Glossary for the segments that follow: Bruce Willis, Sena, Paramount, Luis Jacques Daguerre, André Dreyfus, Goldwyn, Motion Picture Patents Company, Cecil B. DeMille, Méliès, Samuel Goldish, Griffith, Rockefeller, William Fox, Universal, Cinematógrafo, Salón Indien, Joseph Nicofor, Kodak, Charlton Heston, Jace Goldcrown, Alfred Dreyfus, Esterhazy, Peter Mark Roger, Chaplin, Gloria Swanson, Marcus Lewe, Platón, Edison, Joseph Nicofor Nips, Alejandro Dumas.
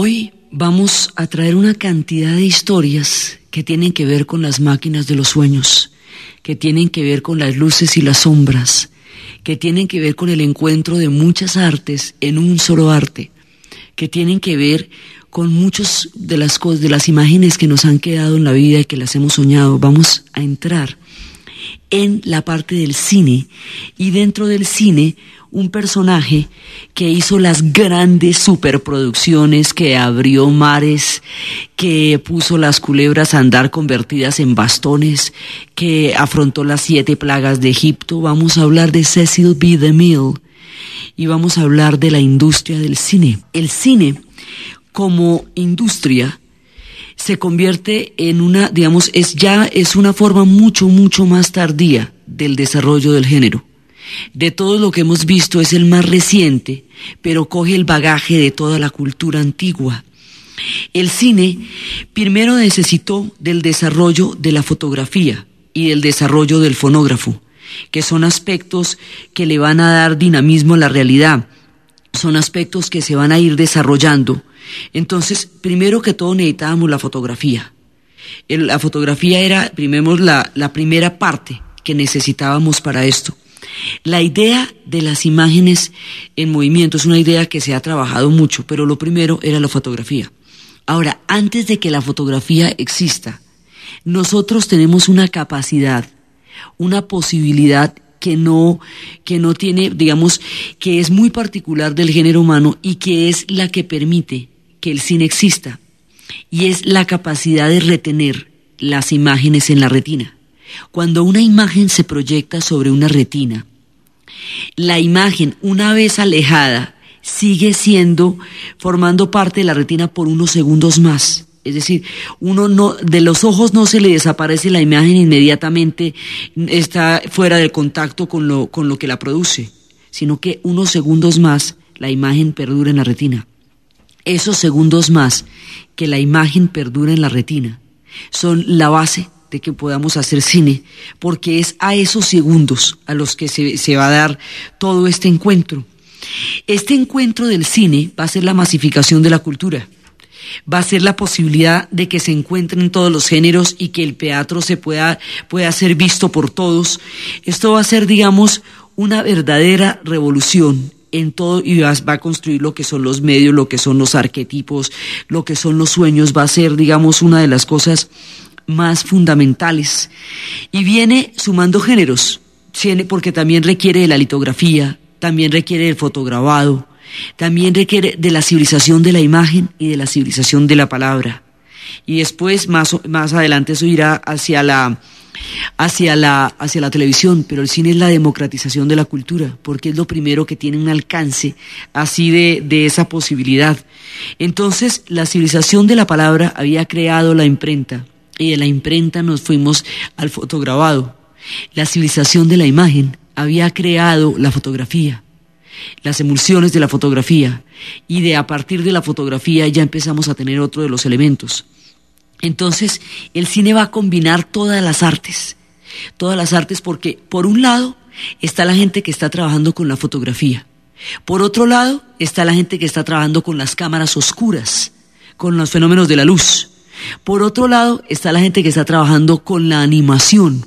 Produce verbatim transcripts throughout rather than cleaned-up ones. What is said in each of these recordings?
Hoy vamos a traer una cantidad de historias que tienen que ver con las máquinas de los sueños, que tienen que ver con las luces y las sombras, que tienen que ver con el encuentro de muchas artes en un solo arte, que tienen que ver con muchas de las cosas, de las imágenes que nos han quedado en la vida y que las hemos soñado. Vamos a entrar en la parte del cine, y dentro del cine un personaje que hizo las grandes superproducciones, que abrió mares, que puso las culebras a andar convertidas en bastones, que afrontó las siete plagas de Egipto. Vamos a hablar de Cecil B. DeMille y vamos a hablar de la industria del cine. El cine como industria se convierte en una, digamos, es ya es una forma mucho, mucho más tardía del desarrollo del género. De todo lo que hemos visto es el más reciente, pero coge el bagaje de toda la cultura antigua. El cine primero necesitó del desarrollo de la fotografía y del desarrollo del fonógrafo, que son aspectos que le van a dar dinamismo a la realidad, son aspectos que se van a ir desarrollando. Entonces, primero que todo necesitábamos la fotografía. La fotografía era, primero, la, la primera parte que necesitábamos para esto. La idea de las imágenes en movimiento es una idea que se ha trabajado mucho, pero lo primero era la fotografía. Ahora, antes de que la fotografía exista, nosotros tenemos una capacidad, una posibilidad que no, que no tiene, digamos, que es muy particular del género humano y que es la que permite que el cine exista, y es la capacidad de retener las imágenes en la retina. Cuando una imagen se proyecta sobre una retina, la imagen, una vez alejada, sigue siendo, formando parte de la retina por unos segundos más. Es decir, uno no, de los ojos no se le desaparece la imagen inmediatamente, está fuera del contacto con lo, con lo que la produce, sino que unos segundos más la imagen perdura en la retina. Esos segundos más que la imagen perdura en la retina son la base de que podamos hacer cine, porque es a esos segundos a los que se, se va a dar todo este encuentro. Este encuentro del cine va a ser la masificación de la cultura, va a ser la posibilidad de que se encuentren todos los géneros y que el teatro se pueda, pueda ser visto por todos. Esto va a ser, digamos, una verdadera revolución en todo, y va a construir lo que son los medios, lo que son los arquetipos, lo que son los sueños. Va a ser, digamos, una de las cosas más fundamentales, y viene sumando géneros, porque también requiere de la litografía, también requiere del fotograbado, también requiere de la civilización de la imagen y de la civilización de la palabra. Y después, más, más adelante, eso irá hacia la, hacia, la, hacia la televisión, pero el cine es la democratización de la cultura, porque es lo primero que tiene un alcance así de, de esa posibilidad. Entonces, la civilización de la palabra había creado la imprenta, y de la imprenta nos fuimos al fotograbado. La civilización de la imagen había creado la fotografía, las emulsiones de la fotografía, y de a partir de la fotografía ya empezamos a tener otro de los elementos. Entonces, el cine va a combinar todas las artes, todas las artes, porque por un lado está la gente que está trabajando con la fotografía, por otro lado está la gente que está trabajando con las cámaras oscuras, con los fenómenos de la luz. Por otro lado, está la gente que está trabajando con la animación.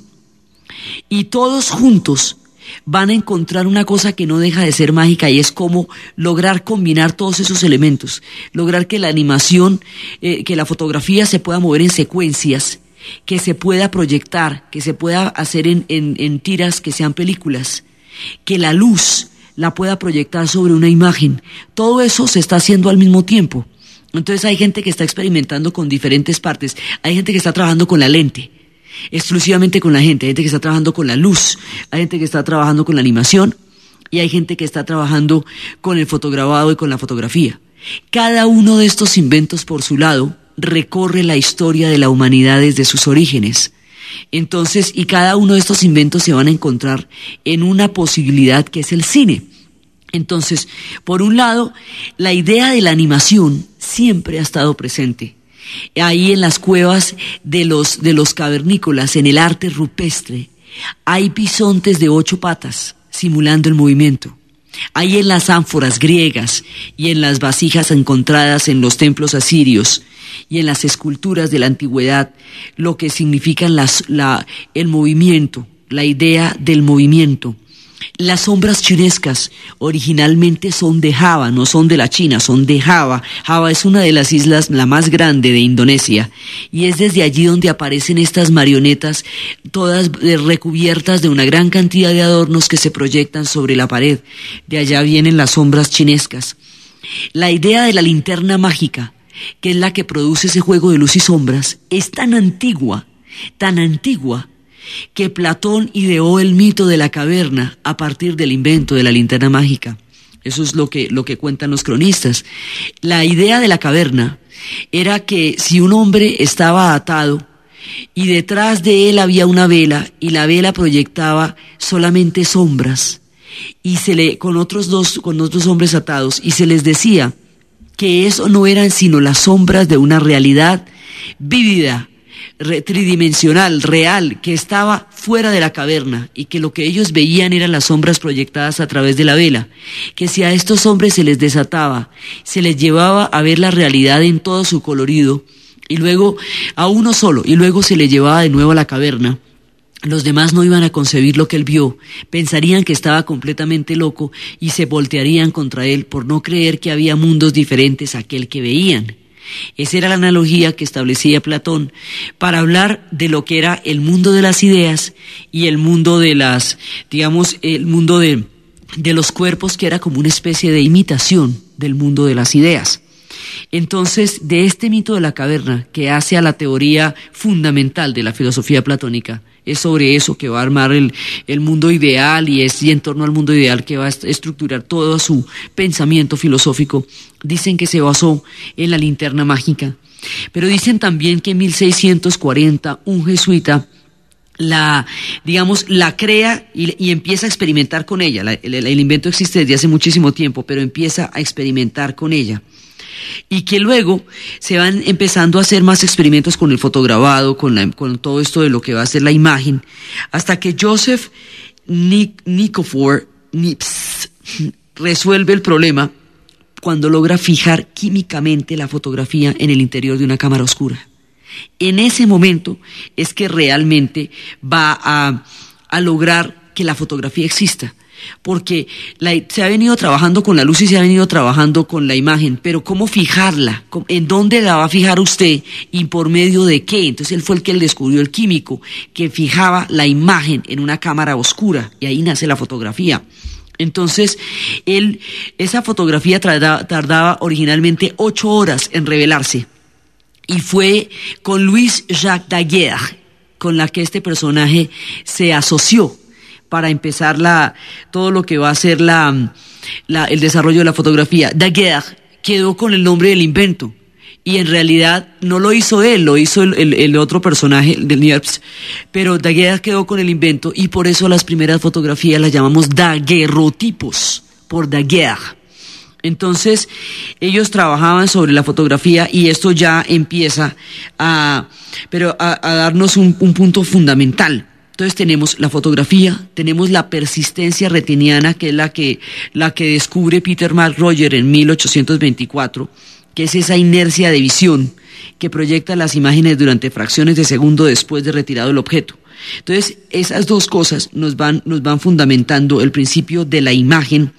Y todos juntos van a encontrar una cosa que no deja de ser mágica, y es cómo lograr combinar todos esos elementos. Lograr que la animación, eh, que la fotografía se pueda mover en secuencias, que se pueda proyectar, que se pueda hacer en, en, en tiras que sean películas, que la luz la pueda proyectar sobre una imagen. Todo eso se está haciendo al mismo tiempo. Entonces hay gente que está experimentando con diferentes partes, hay gente que está trabajando con la lente, exclusivamente con la gente, hay gente que está trabajando con la luz, hay gente que está trabajando con la animación, y hay gente que está trabajando con el fotograbado y con la fotografía. Cada uno de estos inventos por su lado recorre la historia de la humanidad desde sus orígenes. Entonces, y cada uno de estos inventos se van a encontrar en una posibilidad que es el cine. Entonces, por un lado, la idea de la animación siempre ha estado presente. Ahí en las cuevas de los, de los cavernícolas, en el arte rupestre, hay bisontes de ocho patas simulando el movimiento. Hay en las ánforas griegas y en las vasijas encontradas en los templos asirios y en las esculturas de la antigüedad lo que significan las, la, el movimiento, la idea del movimiento. Las sombras chinescas originalmente son de Java, no son de la China, son de Java. Java es una de las islas la más grande de Indonesia y es desde allí donde aparecen estas marionetas, todas recubiertas de una gran cantidad de adornos que se proyectan sobre la pared. De allá vienen las sombras chinescas. La idea de la linterna mágica, que es la que produce ese juego de luz y sombras, es tan antigua, tan antigua, que Platón ideó el mito de la caverna a partir del invento de la linterna mágica. Eso es lo que, lo que cuentan los cronistas. La idea de la caverna era que si un hombre estaba atado y detrás de él había una vela y la vela proyectaba solamente sombras y se le, con otros dos, con otros hombres atados, y se les decía que eso no eran sino las sombras de una realidad vívida, tridimensional, real, que estaba fuera de la caverna, y que lo que ellos veían eran las sombras proyectadas a través de la vela, que si a estos hombres se les desataba, se les llevaba a ver la realidad en todo su colorido, y luego a uno solo, y luego se le llevaba de nuevo a la caverna. Los demás no iban a concebir lo que él vio, pensarían que estaba completamente loco y se voltearían contra él por no creer que había mundos diferentes a aquel que veían. Esa era la analogía que establecía Platón para hablar de lo que era el mundo de las ideas y el mundo de las, digamos, el mundo de, de los cuerpos, que era como una especie de imitación del mundo de las ideas. Entonces, de este mito de la caverna, que hace a la teoría fundamental de la filosofía platónica, es sobre eso que va a armar el, el mundo ideal, y es y en torno al mundo ideal que va a estructurar todo su pensamiento filosófico. Dicen que se basó en la linterna mágica, pero dicen también que en mil seiscientos cuarenta un jesuita la, digamos, la crea y, y empieza a experimentar con ella. La, el, el invento existe desde hace muchísimo tiempo, pero empieza a experimentar con ella. Y que luego se van empezando a hacer más experimentos con el fotograbado, con, la, con todo esto de lo que va a ser la imagen, hasta que Joseph Nicofor Nips, resuelve el problema cuando logra fijar químicamente la fotografía en el interior de una cámara oscura. En ese momento es que realmente va a, a lograr que la fotografía exista. Porque la, se ha venido trabajando con la luz y se ha venido trabajando con la imagen, pero ¿cómo fijarla? ¿En dónde la va a fijar usted? ¿Y por medio de qué? Entonces él fue el que descubrió el químico que fijaba la imagen en una cámara oscura, y ahí nace la fotografía. Entonces, él, esa fotografía tardaba, tardaba originalmente ocho horas en revelarse, y fue con Luis Jacques Daguerre con la que este personaje se asoció para empezar la, todo lo que va a ser la, la, el desarrollo de la fotografía. Daguerre quedó con el nombre del invento, y en realidad no lo hizo él, lo hizo el, el, el otro personaje, el del Niepce, pero Daguerre quedó con el invento, y por eso las primeras fotografías las llamamos daguerrotipos, por Daguerre. Entonces ellos trabajaban sobre la fotografía, y esto ya empieza a, pero a, a darnos un, un punto fundamental. Entonces tenemos la fotografía, tenemos la persistencia retiniana, que es la que, la que descubre Peter Mark Roger en mil ochocientos veinticuatro, que es esa inercia de visión que proyecta las imágenes durante fracciones de segundo después de retirado el objeto. Entonces esas dos cosas nos van, nos van fundamentando el principio de la imagen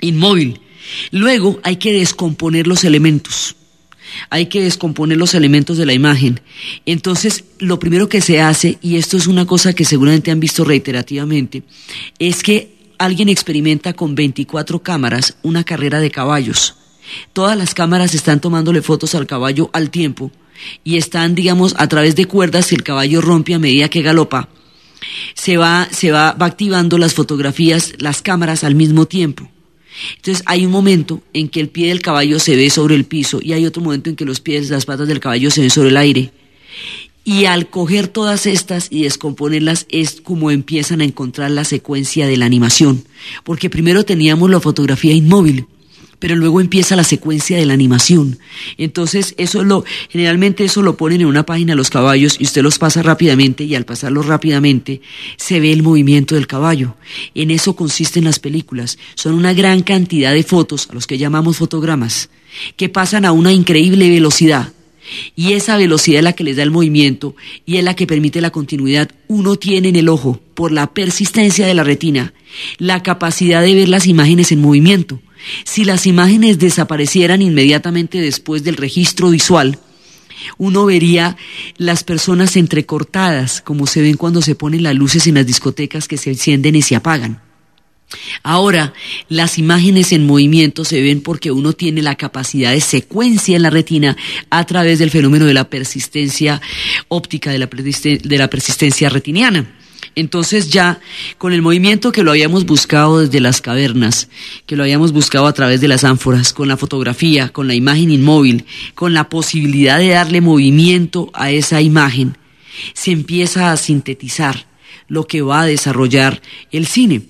inmóvil. Luego hay que descomponer los elementos. Hay que descomponer los elementos de la imagen. Entonces, lo primero que se hace, y esto es una cosa que seguramente han visto reiterativamente, es que alguien experimenta con veinticuatro cámaras una carrera de caballos. Todas las cámaras están tomándole fotos al caballo al tiempo, y están, digamos, a través de cuerdas, si el caballo rompe a medida que galopa, se va, se va, va activando las fotografías, las cámaras al mismo tiempo. Entonces hay un momento en que el pie del caballo se ve sobre el piso, y hay otro momento en que los pies, las patas del caballo se ven sobre el aire, y al coger todas estas y descomponerlas es como empiezan a encontrar la secuencia de la animación, porque primero teníamos la fotografía inmóvil, pero luego empieza la secuencia de la animación. Entonces, eso lo generalmente eso lo ponen en una página los caballos y usted los pasa rápidamente, y al pasarlos rápidamente se ve el movimiento del caballo. En eso consisten las películas. Son una gran cantidad de fotos, a los que llamamos fotogramas, que pasan a una increíble velocidad. Y esa velocidad es la que les da el movimiento y es la que permite la continuidad. Uno tiene en el ojo, por la persistencia de la retina, la capacidad de ver las imágenes en movimiento. Si las imágenes desaparecieran inmediatamente después del registro visual, uno vería las personas entrecortadas, como se ven cuando se ponen las luces en las discotecas, que se encienden y se apagan. Ahora, las imágenes en movimiento se ven porque uno tiene la capacidad de secuencia en la retina a través del fenómeno de la persistencia óptica, de la, persisten- de la persistencia retiniana. Entonces, ya con el movimiento que lo habíamos buscado desde las cavernas, que lo habíamos buscado a través de las ánforas, con la fotografía, con la imagen inmóvil, con la posibilidad de darle movimiento a esa imagen, se empieza a sintetizar lo que va a desarrollar el cine.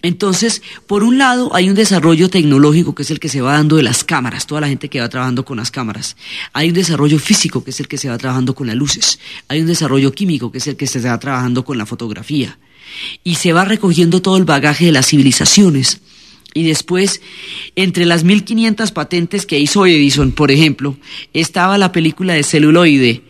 Entonces, por un lado, hay un desarrollo tecnológico, que es el que se va dando de las cámaras, toda la gente que va trabajando con las cámaras. Hay un desarrollo físico, que es el que se va trabajando con las luces. Hay un desarrollo químico, que es el que se va trabajando con la fotografía. Y se va recogiendo todo el bagaje de las civilizaciones. Y después, entre las mil quinientas patentes que hizo Edison, por ejemplo, estaba la película de celuloide,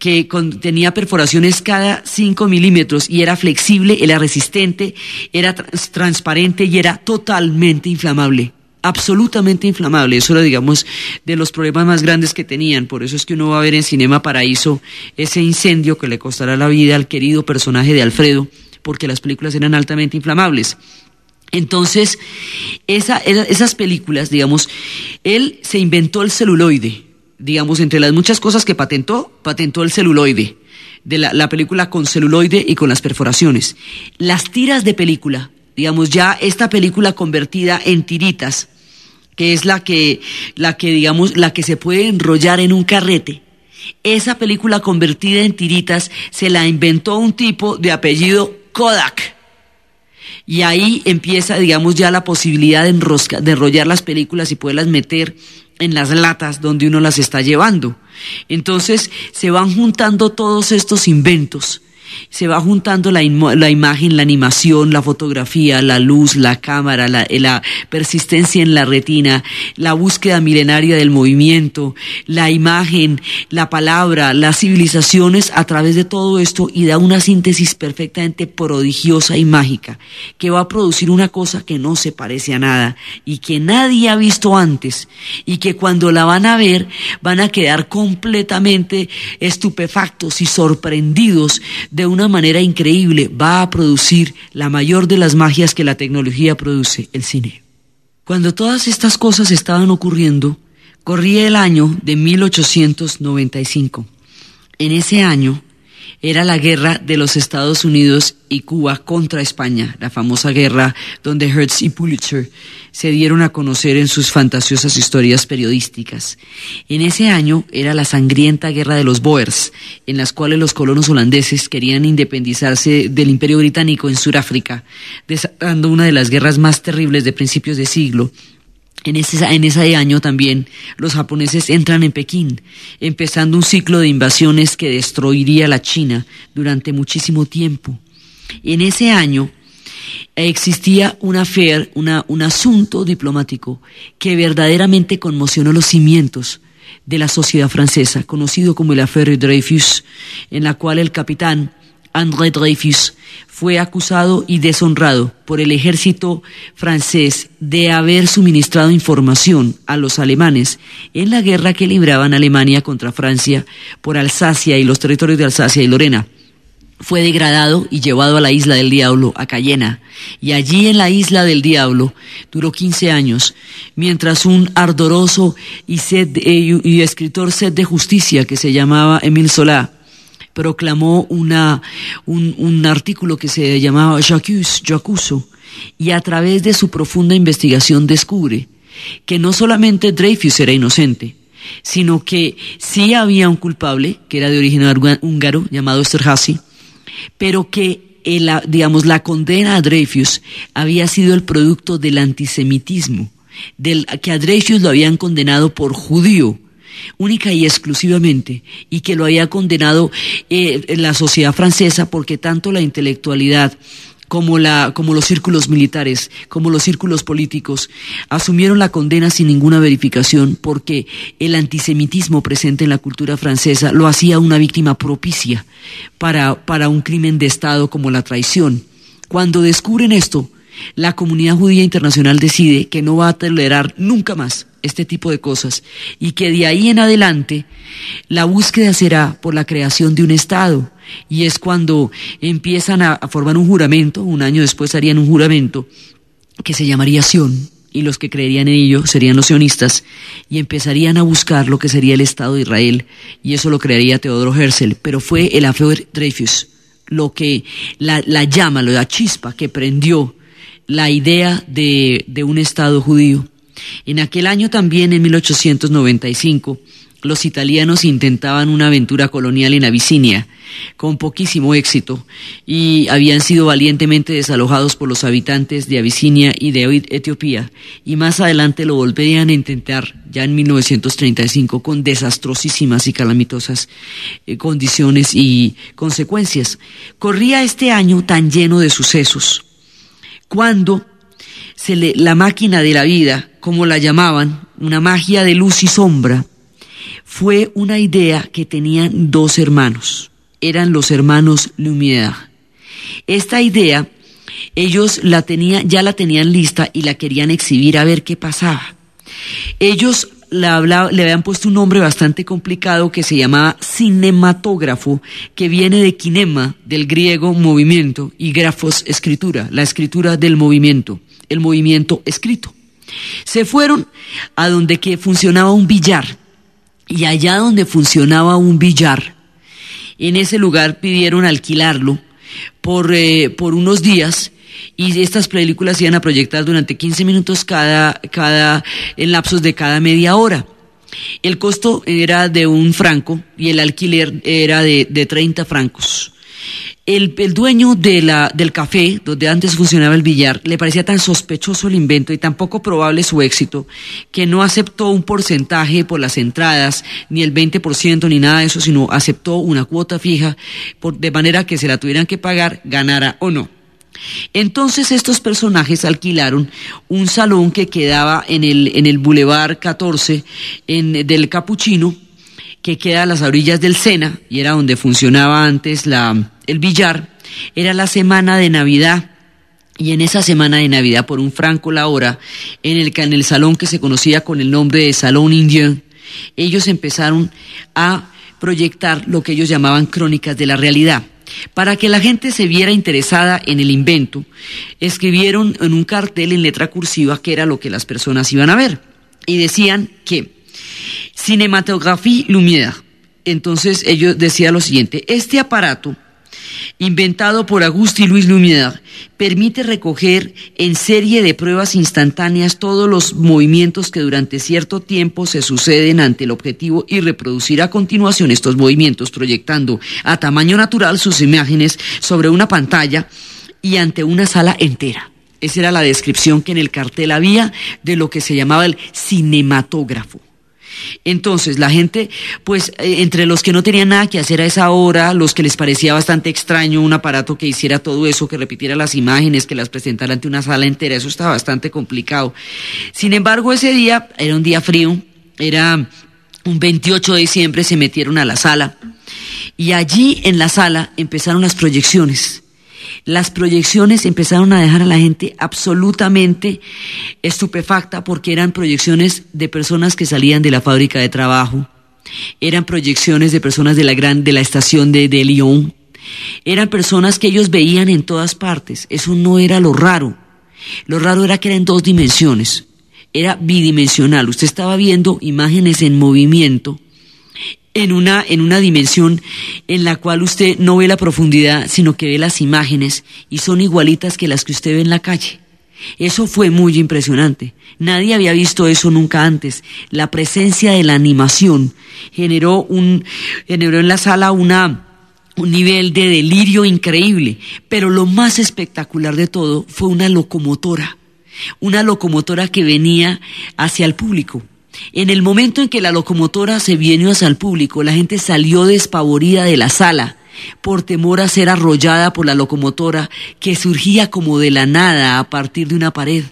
que contenía perforaciones cada cinco milímetros y era flexible, era resistente, era trans- transparente y era totalmente inflamable, absolutamente inflamable. Eso era, digamos, de los problemas más grandes que tenían. Por eso es que uno va a ver en Cinema Paraíso ese incendio que le costará la vida al querido personaje de Alfredo, porque las películas eran altamente inflamables. Entonces, esa, esas películas, digamos, él se inventó el celuloide. Digamos, entre las muchas cosas que patentó, patentó el celuloide, de la, la película con celuloide y con las perforaciones. Las tiras de película, digamos, ya esta película convertida en tiritas, que es la que, la que, digamos, la que se puede enrollar en un carrete. Esa película convertida en tiritas se la inventó un tipo de apellido Kodak. Y ahí empieza, digamos, ya la posibilidad de, enrosca, de enrollar las películas y poderlas meter en las latas donde uno las está llevando. Entonces se van juntando todos estos inventos, se va juntando la, inmo- la imagen, la animación, la fotografía, la luz, la cámara, la, la persistencia en la retina, la búsqueda milenaria del movimiento, la imagen, la palabra, las civilizaciones a través de todo esto, y da una síntesis perfectamente prodigiosa y mágica, que va a producir una cosa que no se parece a nada y que nadie ha visto antes, y que cuando la van a ver van a quedar completamente estupefactos y sorprendidos de una manera increíble. Va a producir la mayor de las magias que la tecnología produce, el cine. Cuando todas estas cosas estaban ocurriendo, corría el año de mil ochocientos noventa y cinco. En ese año era la guerra de los Estados Unidos y Cuba contra España, la famosa guerra donde Hearst y Pulitzer se dieron a conocer en sus fantasiosas historias periodísticas. En ese año era la sangrienta guerra de los Boers, en las cuales los colonos holandeses querían independizarse del Imperio Británico en Sudáfrica, desatando una de las guerras más terribles de principios de siglo. En ese, en ese año también los japoneses entran en Pekín, empezando un ciclo de invasiones que destruiría la China durante muchísimo tiempo. En ese año existía una affair, una, un asunto diplomático que verdaderamente conmocionó los cimientos de la sociedad francesa, conocido como el affair Dreyfus, en la cual el capitán André Dreyfus fue acusado y deshonrado por el ejército francés de haber suministrado información a los alemanes en la guerra que libraban Alemania contra Francia por Alsacia y los territorios de Alsacia y Lorena. Fue degradado y llevado a la Isla del Diablo, a Cayena, y allí en la Isla del Diablo duró quince años, mientras un ardoroso y, sed, eh, y escritor sed de justicia que se llamaba Émile Zola proclamó una, un, un artículo que se llamaba J'accuse, j'accuse, y a través de su profunda investigación descubre que no solamente Dreyfus era inocente, sino que sí había un culpable, que era de origen húngaro, llamado Esterhazy, pero que, el, digamos, la condena a Dreyfus había sido el producto del antisemitismo, del que a Dreyfus lo habían condenado por judío, única y exclusivamente, y que lo había condenado eh, en la sociedad francesa, porque tanto la intelectualidad como, la, como los círculos militares, como los círculos políticos, asumieron la condena sin ninguna verificación, porque el antisemitismo presente en la cultura francesa lo hacía una víctima propicia para, para un crimen de Estado como la traición. Cuando descubren esto, la comunidad judía internacional decide que no va a tolerar nunca más este tipo de cosas, y que de ahí en adelante la búsqueda será por la creación de un Estado, y es cuando empiezan a, a formar un juramento. Un año después harían un juramento que se llamaría Sion, y los que creerían en ello serían los sionistas, y empezarían a buscar lo que sería el Estado de Israel, y eso lo crearía Teodoro Herzl. Pero fue el Alfred Dreyfus lo que, la, la llama, la chispa que prendió la idea de, de un Estado judío. En aquel año también, en mil ochocientos noventa y cinco, los italianos intentaban una aventura colonial en Abisinia, con poquísimo éxito, y habían sido valientemente desalojados por los habitantes de Abisinia y de Etiopía, y más adelante lo volverían a intentar, ya en mil novecientos treinta y cinco, con desastrosísimas y calamitosas eh, condiciones y consecuencias. Corría este año tan lleno de sucesos, cuando se le, la máquina de la vida, como la llamaban, una magia de luz y sombra, fue una idea que tenían dos hermanos, eran los hermanos Lumière. Esta idea ellos la tenía, ya la tenían lista y la querían exhibir a ver qué pasaba. Ellos la hablaba, le habían puesto un nombre bastante complicado que se llamaba Cinematógrafo, que viene de kinema, del griego movimiento, y grafos, escritura, la escritura del movimiento, el movimiento escrito. Se fueron a donde que funcionaba un billar, y allá donde funcionaba un billar, en ese lugar pidieron alquilarlo por, eh, por unos días, y estas películas se iban a proyectar durante quince minutos cada, cada, en lapsos de cada media hora. El costo era de un franco y el alquiler era de, de treinta francos. El, el dueño de la, del café, donde antes funcionaba el billar, le parecía tan sospechoso el invento y tan poco probable su éxito, que no aceptó un porcentaje por las entradas, ni el veinte por ciento, ni nada de eso, sino aceptó una cuota fija, por, de manera que se la tuvieran que pagar, ganara o no. Entonces estos personajes alquilaron un salón que quedaba en el, en el Boulevard catorce en, del Capuchino, que queda a las orillas del Sena, y era donde funcionaba antes la, el billar. Era la semana de Navidad, y en esa semana de Navidad, por un franco la hora, en el, en el salón que se conocía con el nombre de Salón Indien, ellos empezaron a proyectar lo que ellos llamaban crónicas de la realidad. Para que la gente se viera interesada en el invento, escribieron en un cartel en letra cursiva qué era lo que las personas iban a ver, y decían que Cinématographie Lumière. Entonces ellos decían lo siguiente: este aparato, inventado por Auguste y Louis Lumière, permite recoger en serie de pruebas instantáneas todos los movimientos que durante cierto tiempo se suceden ante el objetivo y reproducir a continuación estos movimientos, proyectando a tamaño natural sus imágenes sobre una pantalla y ante una sala entera. Esa era la descripción que en el cartel había de lo que se llamaba el cinematógrafo. Entonces la gente, pues entre los que no tenían nada que hacer a esa hora, los que les parecía bastante extraño un aparato que hiciera todo eso, que repitiera las imágenes, que las presentara ante una sala entera, eso estaba bastante complicado. Sin embargo, ese día era un día frío, era un veintiocho de diciembre, se metieron a la sala, y allí en la sala empezaron las proyecciones. Las proyecciones empezaron a dejar a la gente absolutamente estupefacta, porque eran proyecciones de personas que salían de la fábrica de trabajo, eran proyecciones de personas de la, gran, de la estación de, de Lyon, eran personas que ellos veían en todas partes. Eso no era lo raro, lo raro era que era en dos dimensiones, era bidimensional. Usted estaba viendo imágenes en movimiento, en una, en una dimensión en la cual usted no ve la profundidad, sino que ve las imágenes, y son igualitas que las que usted ve en la calle. Eso fue muy impresionante, nadie había visto eso nunca antes. La presencia de la animación generó, un, generó en la sala una... un nivel de delirio increíble, pero lo más espectacular de todo fue una locomotora. una locomotora que venía hacia el público. En el momento en que la locomotora se vino hacia el público, la gente salió despavorida de la sala por temor a ser arrollada por la locomotora que surgía como de la nada a partir de una pared.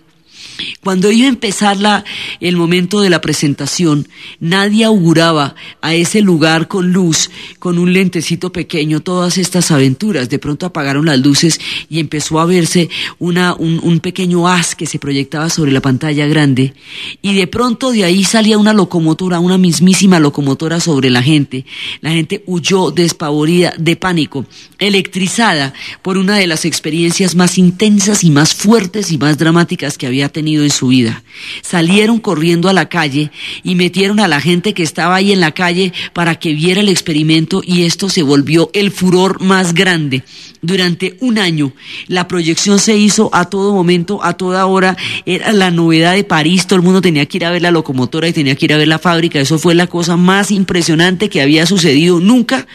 Cuando iba a empezar la, el momento de la presentación, nadie auguraba a ese lugar con luz, con un lentecito pequeño, todas estas aventuras. De pronto apagaron las luces y empezó a verse una, un, un pequeño haz que se proyectaba sobre la pantalla grande, y de pronto de ahí salía una locomotora, una mismísima locomotora sobre la gente. La gente huyó despavorida de pánico, electrizada por una de las experiencias más intensas y más fuertes y más dramáticas que había tenido en su vida. Salieron corriendo a la calle y metieron a la gente que estaba ahí en la calle para que viera el experimento, y esto se volvió el furor más grande. Durante un año la proyección se hizo a todo momento, a toda hora, era la novedad de París, todo el mundo tenía que ir a ver la locomotora y tenía que ir a ver la fábrica. Eso fue la cosa más impresionante que había sucedido nunca.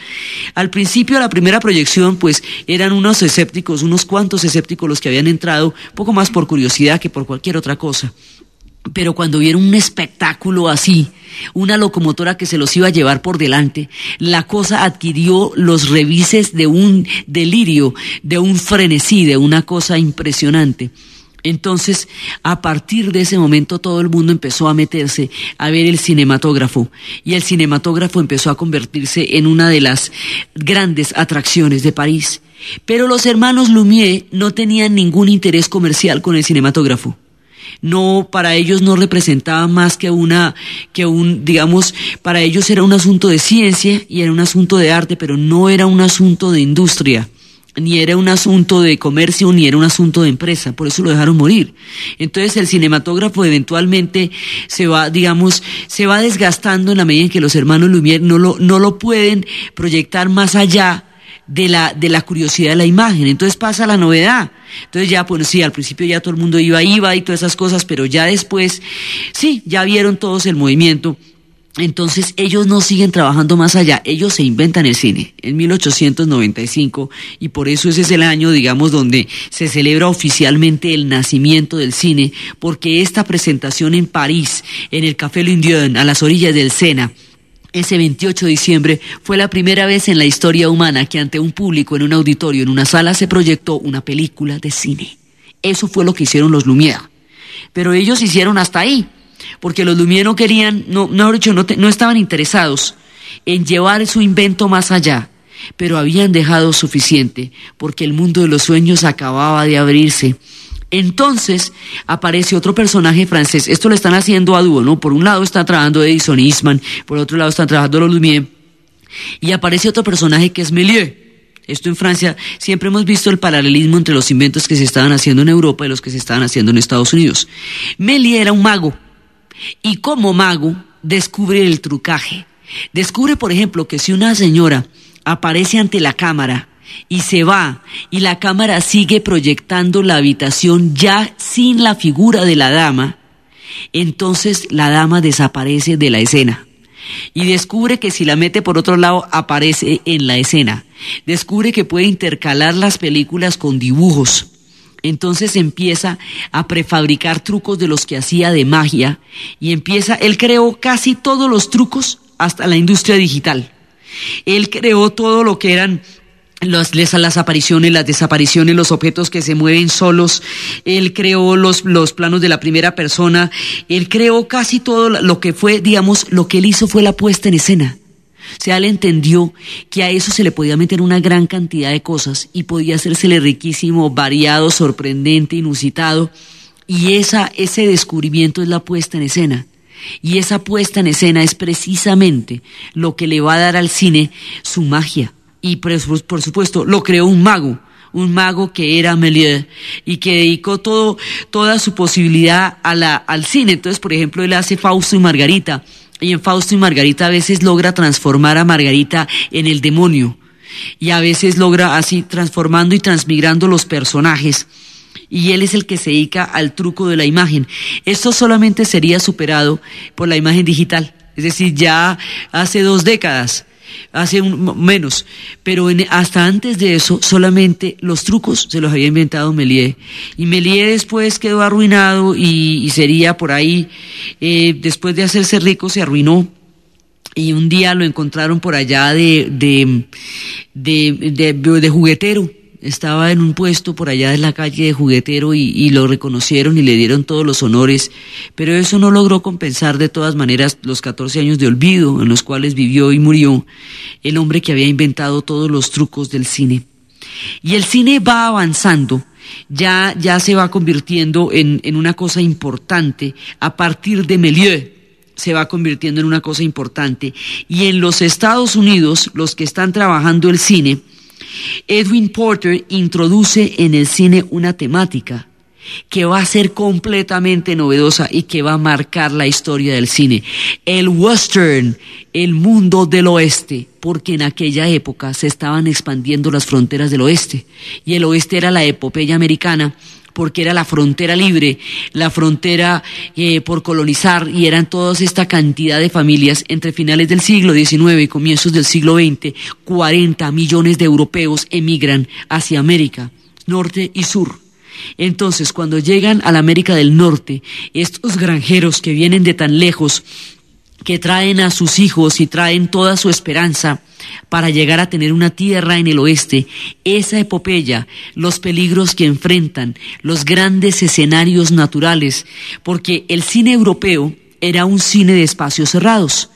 Al principio, la primera proyección, pues eran unos escépticos, unos cuantos escépticos los que habían entrado, poco más por curiosidad que por cualquier otra cosa. Pero cuando vieron un espectáculo así, una locomotora que se los iba a llevar por delante, la cosa adquirió los revises de un delirio, de un frenesí, de una cosa impresionante. Entonces, a partir de ese momento, todo el mundo empezó a meterse a ver el cinematógrafo, y el cinematógrafo empezó a convertirse en una de las grandes atracciones de París. Pero los hermanos Lumière no tenían ningún interés comercial con el cinematógrafo. No, para ellos no representaba más que una, que un, digamos, para ellos era un asunto de ciencia y era un asunto de arte, pero no era un asunto de industria, ni era un asunto de comercio, ni era un asunto de empresa. Por eso lo dejaron morir. Entonces el cinematógrafo eventualmente se va, digamos, se va desgastando en la medida en que los hermanos Lumière no lo, no lo pueden proyectar más allá de la, de la curiosidad de la imagen. Entonces pasa la novedad. Entonces ya, pues sí, al principio ya todo el mundo iba, iba y todas esas cosas, pero ya después, sí, ya vieron todos el movimiento. Entonces ellos no siguen trabajando más allá, ellos se inventan el cine en mil ochocientos noventa y cinco, y por eso ese es el año, digamos, donde se celebra oficialmente el nacimiento del cine, porque esta presentación en París, en el Café L'Indien, a las orillas del Sena, ese veintiocho de diciembre, fue la primera vez en la historia humana que ante un público, en un auditorio, en una sala, se proyectó una película de cine. Eso fue lo que hicieron los Lumière. Pero ellos hicieron hasta ahí, porque los Lumière no querían, no, no, no, no estaban interesados en llevar su invento más allá, pero habían dejado suficiente, porque el mundo de los sueños acababa de abrirse. Entonces aparece otro personaje francés. Esto lo están haciendo a dúo, ¿no? Por un lado está trabajando Edison y Eastman, por otro lado están trabajando los Lumière, y aparece otro personaje que es Méliès. Esto en Francia, siempre hemos visto el paralelismo entre los inventos que se estaban haciendo en Europa y los que se estaban haciendo en Estados Unidos. Méliès era un mago, y como mago descubre el trucaje. Descubre, por ejemplo, que si una señora aparece ante la cámara y se va, y la cámara sigue proyectando la habitación ya sin la figura de la dama, entonces la dama desaparece de la escena. Y descubre que si la mete por otro lado, aparece en la escena. Descubre que puede intercalar las películas con dibujos. Entonces empieza a prefabricar trucos de los que hacía de magia, y empieza, él creó casi todos los trucos hasta la industria digital. Él creó todo lo que eran Las, las apariciones, las desapariciones, los objetos que se mueven solos. Él creó los, los planos de la primera persona. Él creó casi todo lo que fue, digamos, lo que él hizo fue la puesta en escena. O sea, él entendió que a eso se le podía meter una gran cantidad de cosas y podía hacérsele riquísimo, variado, sorprendente, inusitado. Y esa, ese descubrimiento es la puesta en escena. Y esa puesta en escena es precisamente lo que le va a dar al cine su magia. Y por supuesto lo creó un mago, un mago que era Méliès, y que dedicó todo, toda su posibilidad a la, al cine. Entonces, por ejemplo, él hace Fausto y Margarita, y en Fausto y Margarita a veces logra transformar a Margarita en el demonio, y a veces logra así transformando y transmigrando los personajes. Y él es el que se dedica al truco de la imagen. Esto solamente sería superado por la imagen digital, es decir, ya hace dos décadas hace un, menos, pero en, hasta antes de eso solamente los trucos se los había inventado Méliès, y Méliès después quedó arruinado y, y sería por ahí, eh, después de hacerse rico se arruinó, y un día lo encontraron por allá de, de, de, de, de, de juguetero. Estaba en un puesto por allá de la calle de juguetero y, y lo reconocieron y le dieron todos los honores, pero eso no logró compensar de todas maneras los catorce años de olvido en los cuales vivió y murió el hombre que había inventado todos los trucos del cine. Y el cine va avanzando, ya, ya se va convirtiendo en, en una cosa importante a partir de Méliès. Se va convirtiendo en una cosa importante, y en los Estados Unidos, los que están trabajando el cine, Edwin Porter introduce en el cine una temática que va a ser completamente novedosa y que va a marcar la historia del cine, el western, el mundo del oeste, porque en aquella época se estaban expandiendo las fronteras del oeste, y el oeste era la epopeya americana, porque era la frontera libre, la frontera eh, por colonizar, y eran toda esta cantidad de familias entre finales del siglo diecinueve y comienzos del siglo veinte, cuarenta millones de europeos emigran hacia América, norte y sur. Entonces, cuando llegan a la América del Norte, estos granjeros que vienen de tan lejos, que traen a sus hijos y traen toda su esperanza para llegar a tener una tierra en el oeste, esa epopeya, los peligros que enfrentan, los grandes escenarios naturales, porque el cine europeo era un cine de espacios cerrados,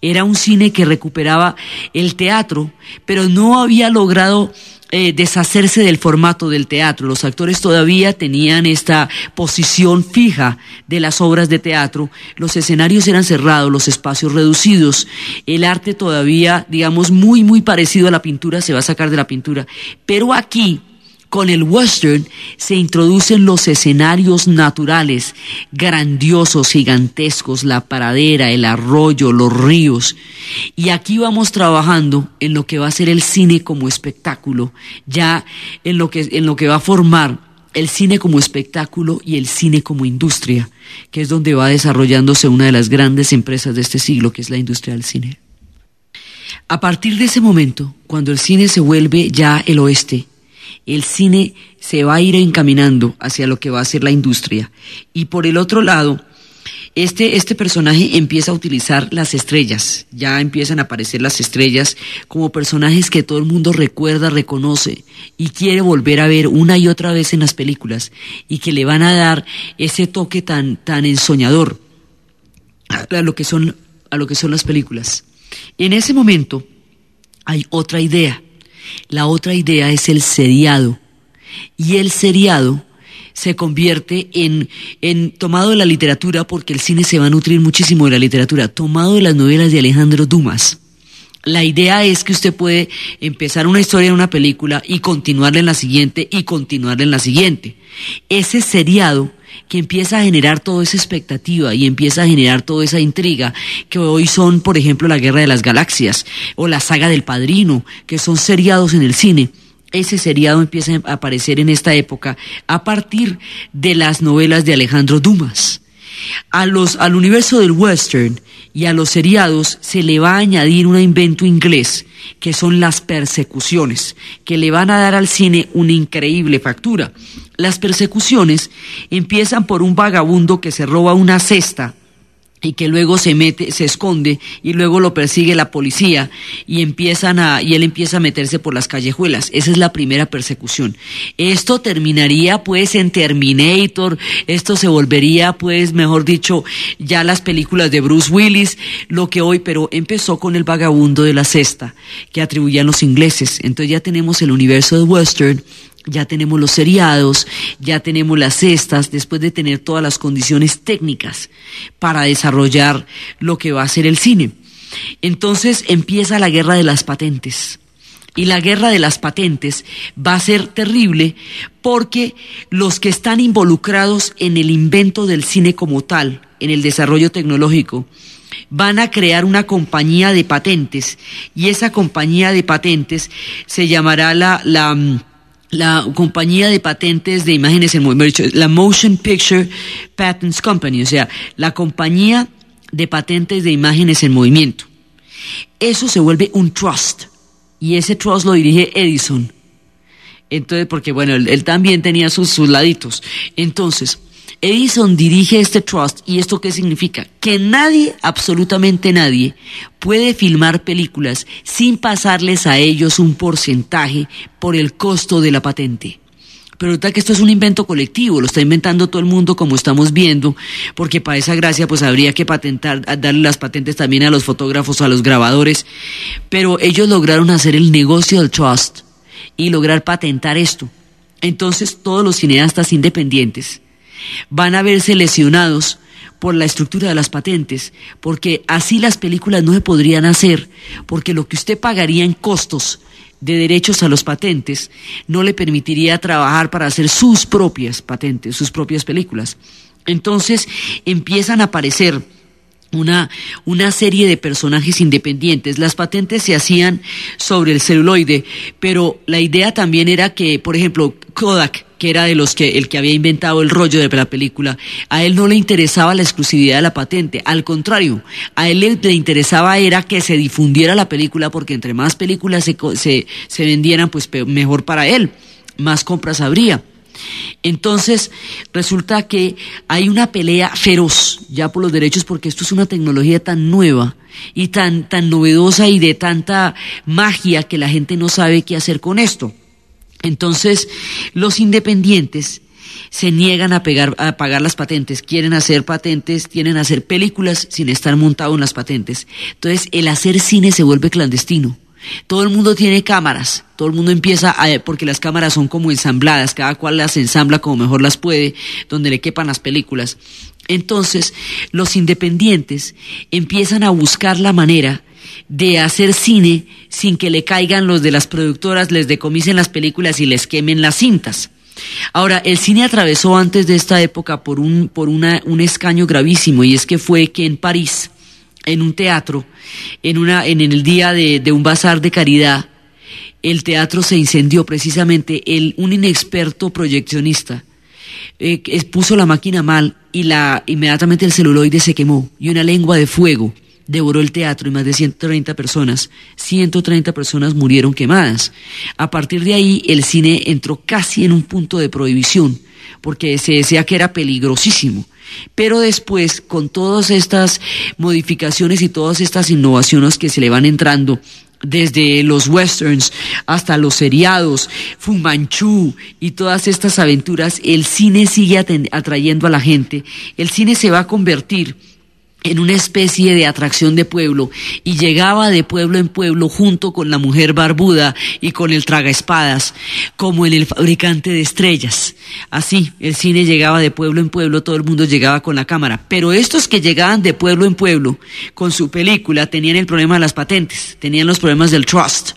era un cine que recuperaba el teatro, pero no había logrado Eh, deshacerse del formato del teatro. Los actores todavía tenían esta posición fija de las obras de teatro, los escenarios eran cerrados, los espacios reducidos, el arte todavía, digamos, muy muy parecido a la pintura, se va a sacar de la pintura, pero aquí con el western se introducen los escenarios naturales, grandiosos, gigantescos, la pradera, el arroyo, los ríos. Y aquí vamos trabajando en lo que va a ser el cine como espectáculo, ya en lo que, en lo que va a formar el cine como espectáculo y el cine como industria, que es donde va desarrollándose una de las grandes empresas de este siglo, que es la industria del cine. A partir de ese momento, cuando el cine se vuelve ya el oeste, el cine se va a ir encaminando hacia lo que va a ser la industria. Y por el otro lado, este, este personaje empieza a utilizar las estrellas. Ya empiezan a aparecer las estrellas como personajes que todo el mundo recuerda, reconoce y quiere volver a ver una y otra vez en las películas, y que le van a dar ese toque tan, tan ensoñador a lo que son, a lo que son las películas. En ese momento hay otra idea. La otra idea es el seriado, y el seriado se convierte en, en tomado de la literatura, porque el cine se va a nutrir muchísimo de la literatura, tomado de las novelas de Alejandro Dumas. La idea es que usted puede empezar una historia en una película y continuarla en la siguiente y continuarla en la siguiente. Ese seriado que empieza a generar toda esa expectativa y empieza a generar toda esa intriga, que hoy son, por ejemplo, la Guerra de las Galaxias o la saga del Padrino, que son seriados en el cine. Ese seriado empieza a aparecer en esta época a partir de las novelas de Alejandro Dumas. A los, al universo del western y a los seriados se le va a añadir un invento inglés, que son las persecuciones, que le van a dar al cine una increíble factura. Las persecuciones empiezan por un vagabundo que se roba una cesta y que luego se mete, se esconde, y luego lo persigue la policía y empiezan a, y él empieza a meterse por las callejuelas. Esa es la primera persecución. Esto terminaría pues en Terminator, esto se volvería pues, mejor dicho, ya las películas de Bruce Willis, lo que hoy, pero empezó con el vagabundo de la cesta que atribuían los ingleses. Entonces ya tenemos el universo de western, ya tenemos los seriados, ya tenemos las cestas, después de tener todas las condiciones técnicas para desarrollar lo que va a ser el cine. Entonces empieza la guerra de las patentes. Y la guerra de las patentes va a ser terrible, porque los que están involucrados en el invento del cine como tal, en el desarrollo tecnológico, van a crear una compañía de patentes, y esa compañía de patentes se llamará la... la La compañía de patentes de imágenes en movimiento, la Motion Picture Patents Company, o sea, la compañía de patentes de imágenes en movimiento. Eso se vuelve un trust, y ese trust lo dirige Edison. Entonces, porque bueno, él, él también tenía sus, sus laditos. Entonces, Edison dirige este trust, ¿y esto qué significa? Que nadie, absolutamente nadie, puede filmar películas sin pasarles a ellos un porcentaje por el costo de la patente. Pero ahorita que esto es un invento colectivo, lo está inventando todo el mundo, como estamos viendo, porque para esa gracia pues habría que patentar, darle las patentes también a los fotógrafos, a los grabadores, pero ellos lograron hacer el negocio del trust y lograr patentar esto. Entonces todos los cineastas independientes van a verse lesionados por la estructura de las patentes, porque así las películas no se podrían hacer, porque lo que usted pagaría en costos de derechos a los patentes no le permitiría trabajar para hacer sus propias patentes, sus propias películas. Entonces empiezan a aparecer una, una serie de personajes independientes. Las patentes se hacían sobre el celuloide, pero la idea también era que, por ejemplo, Kodak, que era de los que el que había inventado el rollo de la película, a él no le interesaba la exclusividad de la patente, al contrario, a él le, le interesaba era que se difundiera la película, porque entre más películas se, se, se vendieran, pues mejor para él, más compras habría. Entonces resulta que hay una pelea feroz ya por los derechos, porque esto es una tecnología tan nueva y tan, tan novedosa y de tanta magia que la gente no sabe qué hacer con esto. Entonces, los independientes se niegan a, pegar, a pagar las patentes, quieren hacer patentes, quieren hacer películas sin estar montado en las patentes. Entonces, el hacer cine se vuelve clandestino. Todo el mundo tiene cámaras, todo el mundo empieza a... porque las cámaras son como ensambladas, cada cual las ensambla como mejor las puede, donde le quepan las películas. Entonces, los independientes empiezan a buscar la manera de hacer cine sin que le caigan los de las productoras, les decomisen las películas y les quemen las cintas. Ahora, el cine atravesó antes de esta época por un, por una, un escaño gravísimo, y es que fue que en París, en un teatro, en, una, en el día de, de un bazar de caridad, el teatro se incendió precisamente. El, un inexperto proyeccionista eh, puso la máquina mal y la, inmediatamente el celuloide se quemó y una lengua de fuego devoró el teatro y más de ciento treinta personas, ciento treinta personas murieron quemadas. A partir de ahí el cine entró casi en un punto de prohibición, porque se decía que era peligrosísimo. Pero después, con todas estas modificaciones y todas estas innovaciones que se le van entrando, desde los westerns hasta los seriados, Fu Manchu y todas estas aventuras, el cine sigue atrayendo a la gente. El cine se va a convertir en una especie de atracción de pueblo, y llegaba de pueblo en pueblo junto con la mujer barbuda y con el tragaespadas, como en El fabricante de estrellas. Así, el cine llegaba de pueblo en pueblo, todo el mundo llegaba con la cámara. Pero estos que llegaban de pueblo en pueblo con su película tenían el problema de las patentes, tenían los problemas del trust.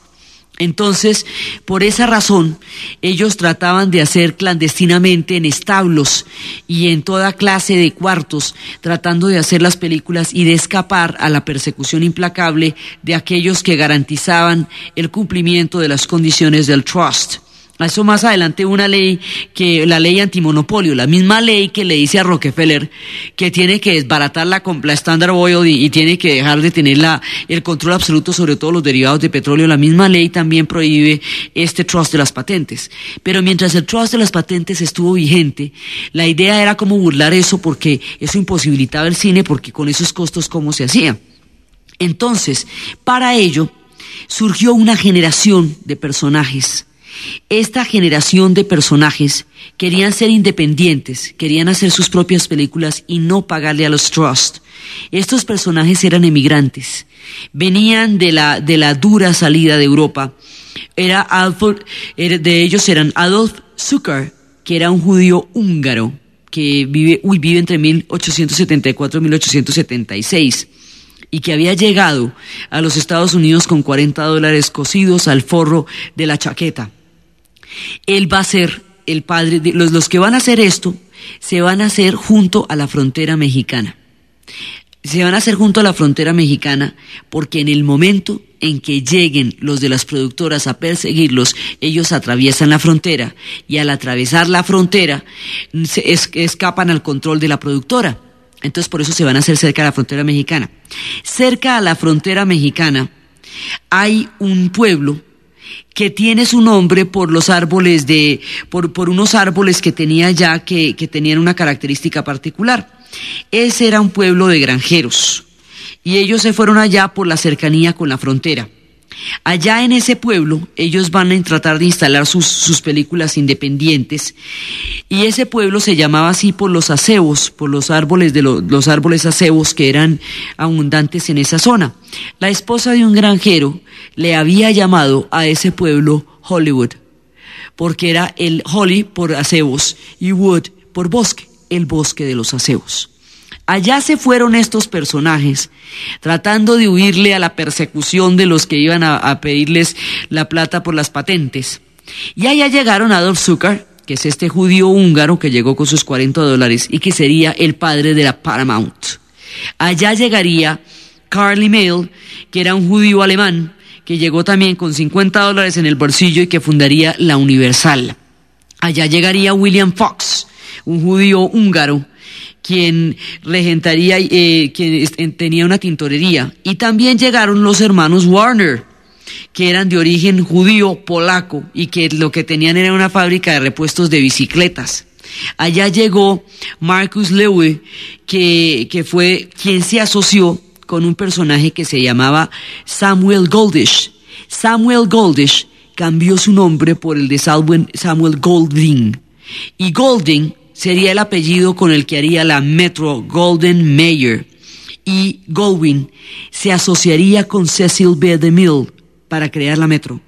Entonces, por esa razón, ellos trataban de hacer clandestinamente en establos y en toda clase de cuartos, tratando de hacer las películas y de escapar a la persecución implacable de aquellos que garantizaban el cumplimiento de las condiciones del trust. A eso más adelante una ley, que la ley antimonopolio, la misma ley que le dice a Rockefeller que tiene que desbaratar la, la Standard Oil y, y tiene que dejar de tener la, el control absoluto sobre todos los derivados de petróleo, la misma ley también prohíbe este trust de las patentes. Pero mientras el trust de las patentes estuvo vigente, la idea era cómo burlar eso, porque eso imposibilitaba el cine, porque con esos costos cómo se hacía. Entonces, para ello surgió una generación de personajes. Esta generación de personajes querían ser independientes, querían hacer sus propias películas y no pagarle a los trust. Estos personajes eran emigrantes, venían de la, de la dura salida de Europa. Era Alfred, de ellos eran Adolf Zucker, que era un judío húngaro que vive, uy, vive entre mil ochocientos setenta y cuatro y mil ochocientos setenta y seis, y que había llegado a los Estados Unidos con cuarenta dólares cocidos al forro de la chaqueta. Él va a ser el padre de los, los que van a hacer esto. Se van a hacer junto a la frontera mexicana. Se van a hacer junto a la frontera mexicana porque en el momento en que lleguen los de las productoras a perseguirlos, ellos atraviesan la frontera, y al atravesar la frontera se es, escapan al control de la productora. Entonces por eso se van a hacer cerca de la frontera mexicana. Cerca a la frontera mexicana hay un pueblo que tiene su nombre por los árboles de, por, por unos árboles que tenía allá que, que tenían una característica particular. Ese era un pueblo de granjeros y ellos se fueron allá por la cercanía con la frontera. Allá en ese pueblo ellos van a tratar de instalar sus, sus películas independientes, y ese pueblo se llamaba así por los acebos, por los árboles de lo, los árboles acebos que eran abundantes en esa zona. La esposa de un granjero le había llamado a ese pueblo Hollywood, porque era el Holly por acebos y Wood por bosque, el bosque de los acebos. Allá se fueron estos personajes tratando de huirle a la persecución de los que iban a, a pedirles la plata por las patentes. Y allá llegaron Adolf Zucker, que es este judío húngaro que llegó con sus cuarenta dólares y que sería el padre de la Paramount. Allá llegaría Carl Laemmle, que era un judío alemán que llegó también con cincuenta dólares en el bolsillo y que fundaría la Universal. Allá llegaría William Fox, un judío húngaro, quien regentaría, eh, quien tenía una tintorería. Y también llegaron los hermanos Warner, que eran de origen judío polaco y que lo que tenían era una fábrica de repuestos de bicicletas. Allá llegó Marcus Lewe, que, que fue quien se asoció con un personaje que se llamaba Samuel Goldish. Samuel Goldish cambió su nombre por el de Samuel Goldwyn, y Goldwyn sería el apellido con el que haría la Metro-Goldwyn-Mayer, y Goldwyn se asociaría con Cecil B. DeMille para crear la Metro.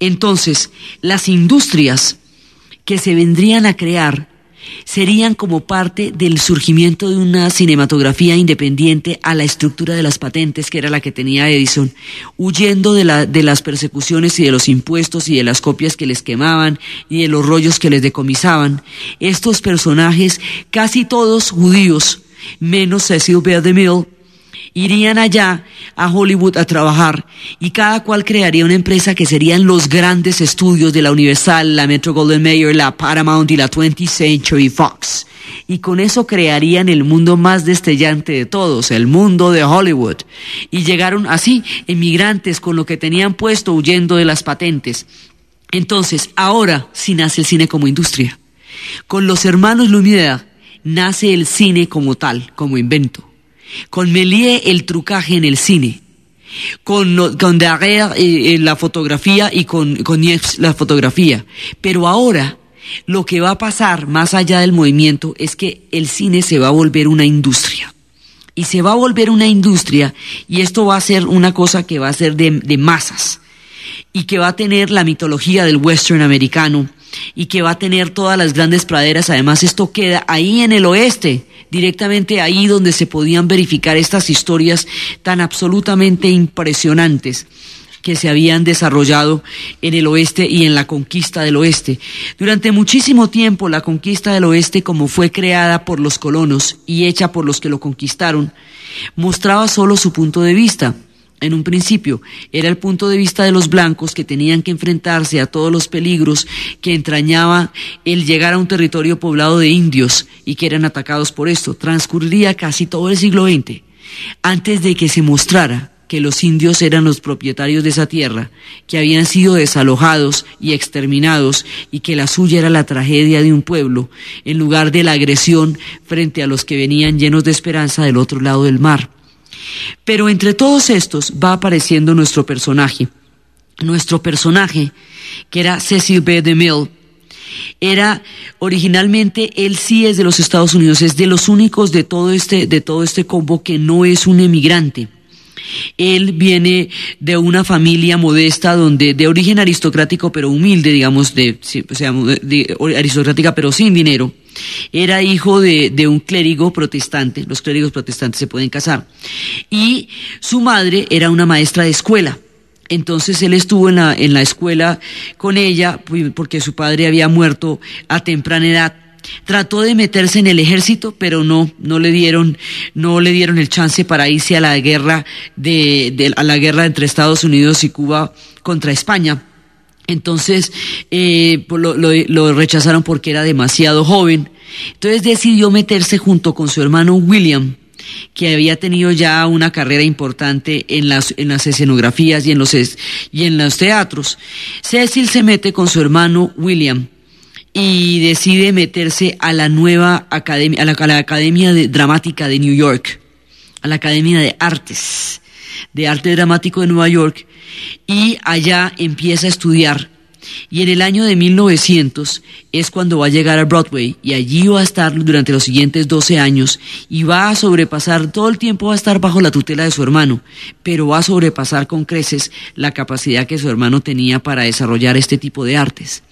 Entonces, las industrias que se vendrían a crear serían como parte del surgimiento de una cinematografía independiente a la estructura de las patentes, que era la que tenía Edison, huyendo de, la, de las persecuciones y de los impuestos y de las copias que les quemaban y de los rollos que les decomisaban. Estos personajes, casi todos judíos, menos Cecil B. DeMille, irían allá a Hollywood a trabajar, y cada cual crearía una empresa que serían los grandes estudios de la Universal, la Metro-Goldwyn-Mayer, la Paramount y la twentieth Century Fox. Y con eso crearían el mundo más destellante de todos, el mundo de Hollywood. Y llegaron así, emigrantes, con lo que tenían puesto, huyendo de las patentes. Entonces, ahora sí nace el cine como industria. Con los hermanos Lumière nace el cine como tal, como invento. Con Méliès el trucaje en el cine, con, con Daguerre eh, eh, la fotografía y con, con Niepce la fotografía. Pero ahora lo que va a pasar más allá del movimiento es que el cine se va a volver una industria. Y se va a volver una industria, y esto va a ser una cosa que va a ser de, de masas, y que va a tener la mitología del western americano, y que va a tener todas las grandes praderas. Además, esto queda ahí en el oeste, directamente ahí donde se podían verificar estas historias tan absolutamente impresionantes que se habían desarrollado en el oeste y en la conquista del oeste. Durante muchísimo tiempo la conquista del oeste, como fue creada por los colonos y hecha por los que lo conquistaron, mostraba solo su punto de vista. En un principio era el punto de vista de los blancos, que tenían que enfrentarse a todos los peligros que entrañaba el llegar a un territorio poblado de indios y que eran atacados por esto. Transcurría casi todo el siglo veinte antes de que se mostrara que los indios eran los propietarios de esa tierra, que habían sido desalojados y exterminados, y que la suya era la tragedia de un pueblo en lugar de la agresión frente a los que venían llenos de esperanza del otro lado del mar. Pero entre todos estos va apareciendo nuestro personaje. Nuestro personaje, que era Cecil B. DeMille, era originalmente, él sí es de los Estados Unidos, es de los únicos de todo este, de todo este combo que no es un emigrante. Él viene de una familia modesta, donde de origen aristocrático pero humilde, digamos, de, o sea, de, aristocrática pero sin dinero. Era hijo de, de un clérigo protestante. Los clérigos protestantes se pueden casar. Y su madre era una maestra de escuela. Entonces él estuvo en la, en la escuela con ella, porque su padre había muerto a temprana edad. Trató de meterse en el ejército, pero no, no le dieron, no le dieron el chance para irse a la guerra de, de a la guerra entre Estados Unidos y Cuba contra España. Entonces eh, lo, lo, lo rechazaron porque era demasiado joven, Entonces decidió meterse junto con su hermano William, que había tenido ya una carrera importante en las, en las escenografías y en, los es, y en los teatros. Cecil se mete con su hermano William y decide meterse a la nueva academia, a la, a la Academia de, Dramática de New York, a la Academia de Artes, de Arte Dramático de Nueva York, y allá empieza a estudiar. Y en el año de mil novecientos es cuando va a llegar a Broadway, y allí va a estar durante los siguientes doce años, y va a sobrepasar, todo el tiempo va a estar bajo la tutela de su hermano, pero va a sobrepasar con creces la capacidad que su hermano tenía para desarrollar este tipo de artes.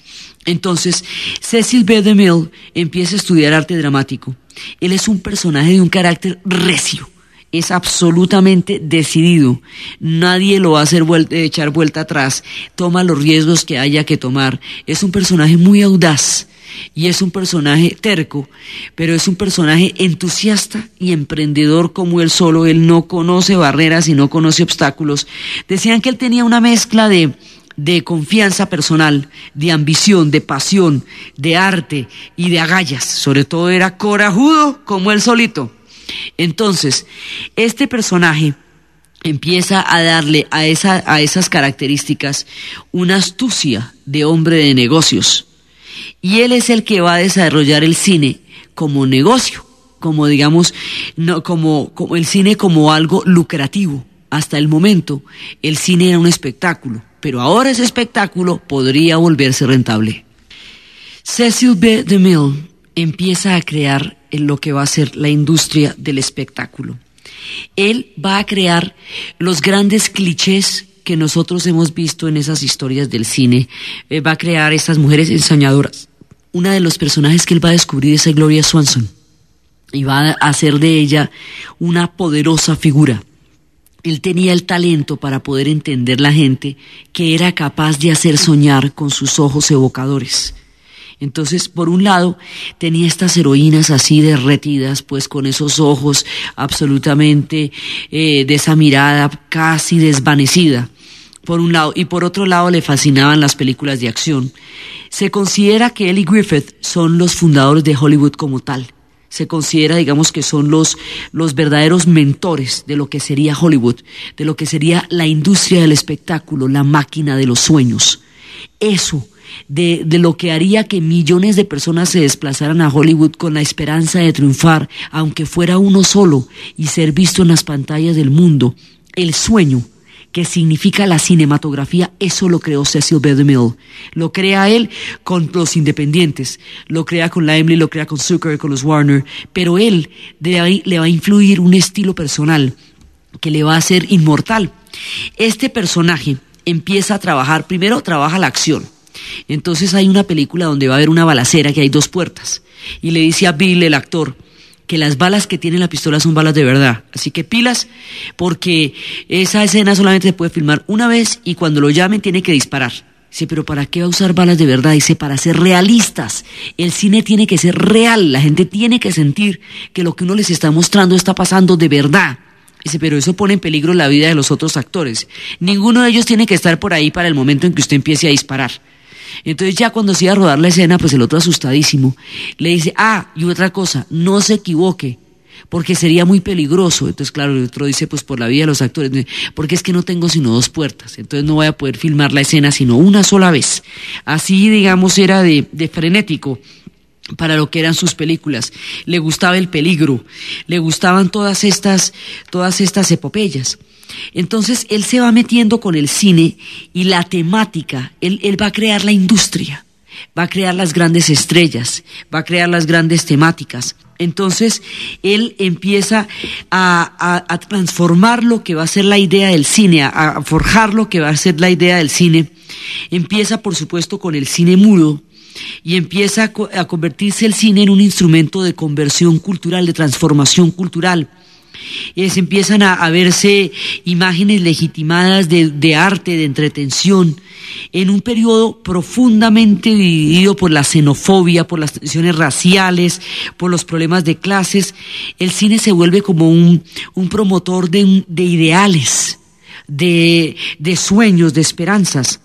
Entonces, Cecil B. DeMille empieza a estudiar arte dramático. Él es un personaje de un carácter recio. Es absolutamente decidido, nadie lo va a hacer vuelta, echar vuelta atrás, toma los riesgos que haya que tomar, es un personaje muy audaz y es un personaje terco, pero es un personaje entusiasta y emprendedor como él solo. Él no conoce barreras y no conoce obstáculos. Decían que él tenía una mezcla de... de confianza personal, de ambición, de pasión, de arte y de agallas. Sobre todo era corajudo como él solito. Entonces, este personaje empieza a darle a, esa, a esas características una astucia de hombre de negocios. Y él es el que va a desarrollar el cine como negocio, como digamos, no, como, como el cine como algo lucrativo. Hasta el momento, el cine era un espectáculo, pero ahora ese espectáculo podría volverse rentable. Cecil B. DeMille empieza a crear en lo que va a ser la industria del espectáculo. Él va a crear los grandes clichés que nosotros hemos visto en esas historias del cine. Él va a crear estas mujeres ensañadoras. Una de los personajes que él va a descubrir es Gloria Swanson, y va a hacer de ella una poderosa figura. Él tenía el talento para poder entender la gente, que era capaz de hacer soñar con sus ojos evocadores. Entonces, por un lado, tenía estas heroínas así derretidas, pues con esos ojos absolutamente eh, de esa mirada casi desvanecida, por un lado, y por otro lado le fascinaban las películas de acción. Se considera que él y Griffith son los fundadores de Hollywood como tal. Se considera, digamos, que son los, los verdaderos mentores de lo que sería Hollywood, de lo que sería la industria del espectáculo, la máquina de los sueños. Eso, de, de lo que haría que millones de personas se desplazaran a Hollywood con la esperanza de triunfar, aunque fuera uno solo, y ser visto en las pantallas del mundo. El sueño, que significa la cinematografía, eso lo creó Cecil B. DeMille. Lo crea él con los independientes, lo crea con Laemmle, lo crea con Zucker, con los Warner, pero él de ahí le va a influir un estilo personal que le va a hacer inmortal. Este personaje empieza a trabajar, primero trabaja la acción. Entonces hay una película donde va a haber una balacera, que hay dos puertas, y le dice a Bill, el actor, que las balas que tiene la pistola son balas de verdad. Así que pilas, porque esa escena solamente se puede filmar una vez, y cuando lo llamen tiene que disparar. Dice, pero ¿para qué va a usar balas de verdad? Dice, para ser realistas. El cine tiene que ser real, la gente tiene que sentir que lo que uno les está mostrando está pasando de verdad. Dice, pero eso pone en peligro la vida de los otros actores. Ninguno de ellos tiene que estar por ahí para el momento en que usted empiece a disparar. Entonces ya cuando se iba a rodar la escena, pues el otro asustadísimo le dice, ah, y otra cosa, no se equivoque, porque sería muy peligroso. Entonces claro, el otro dice, pues por la vida de los actores, porque es que no tengo sino dos puertas, entonces no voy a poder filmar la escena sino una sola vez. Así, digamos, era de, de frenético para lo que eran sus películas. Le gustaba el peligro, le gustaban todas estas, todas estas epopeyas. Entonces él se va metiendo con el cine y la temática. Él, él va a crear la industria, va a crear las grandes estrellas, va a crear las grandes temáticas. Entonces él empieza a, a, a transformar lo que va a ser la idea del cine, a forjar lo que va a ser la idea del cine. Empieza, por supuesto, con el cine mudo, y empieza a, co- a convertirse el cine en un instrumento de conversión cultural, de transformación cultural. Es, empiezan a, a verse imágenes legitimadas de, de arte, de entretención, en un periodo profundamente dividido por la xenofobia, por las tensiones raciales, por los problemas de clases. El cine se vuelve como un, un promotor de, de ideales, de, de sueños, de esperanzas.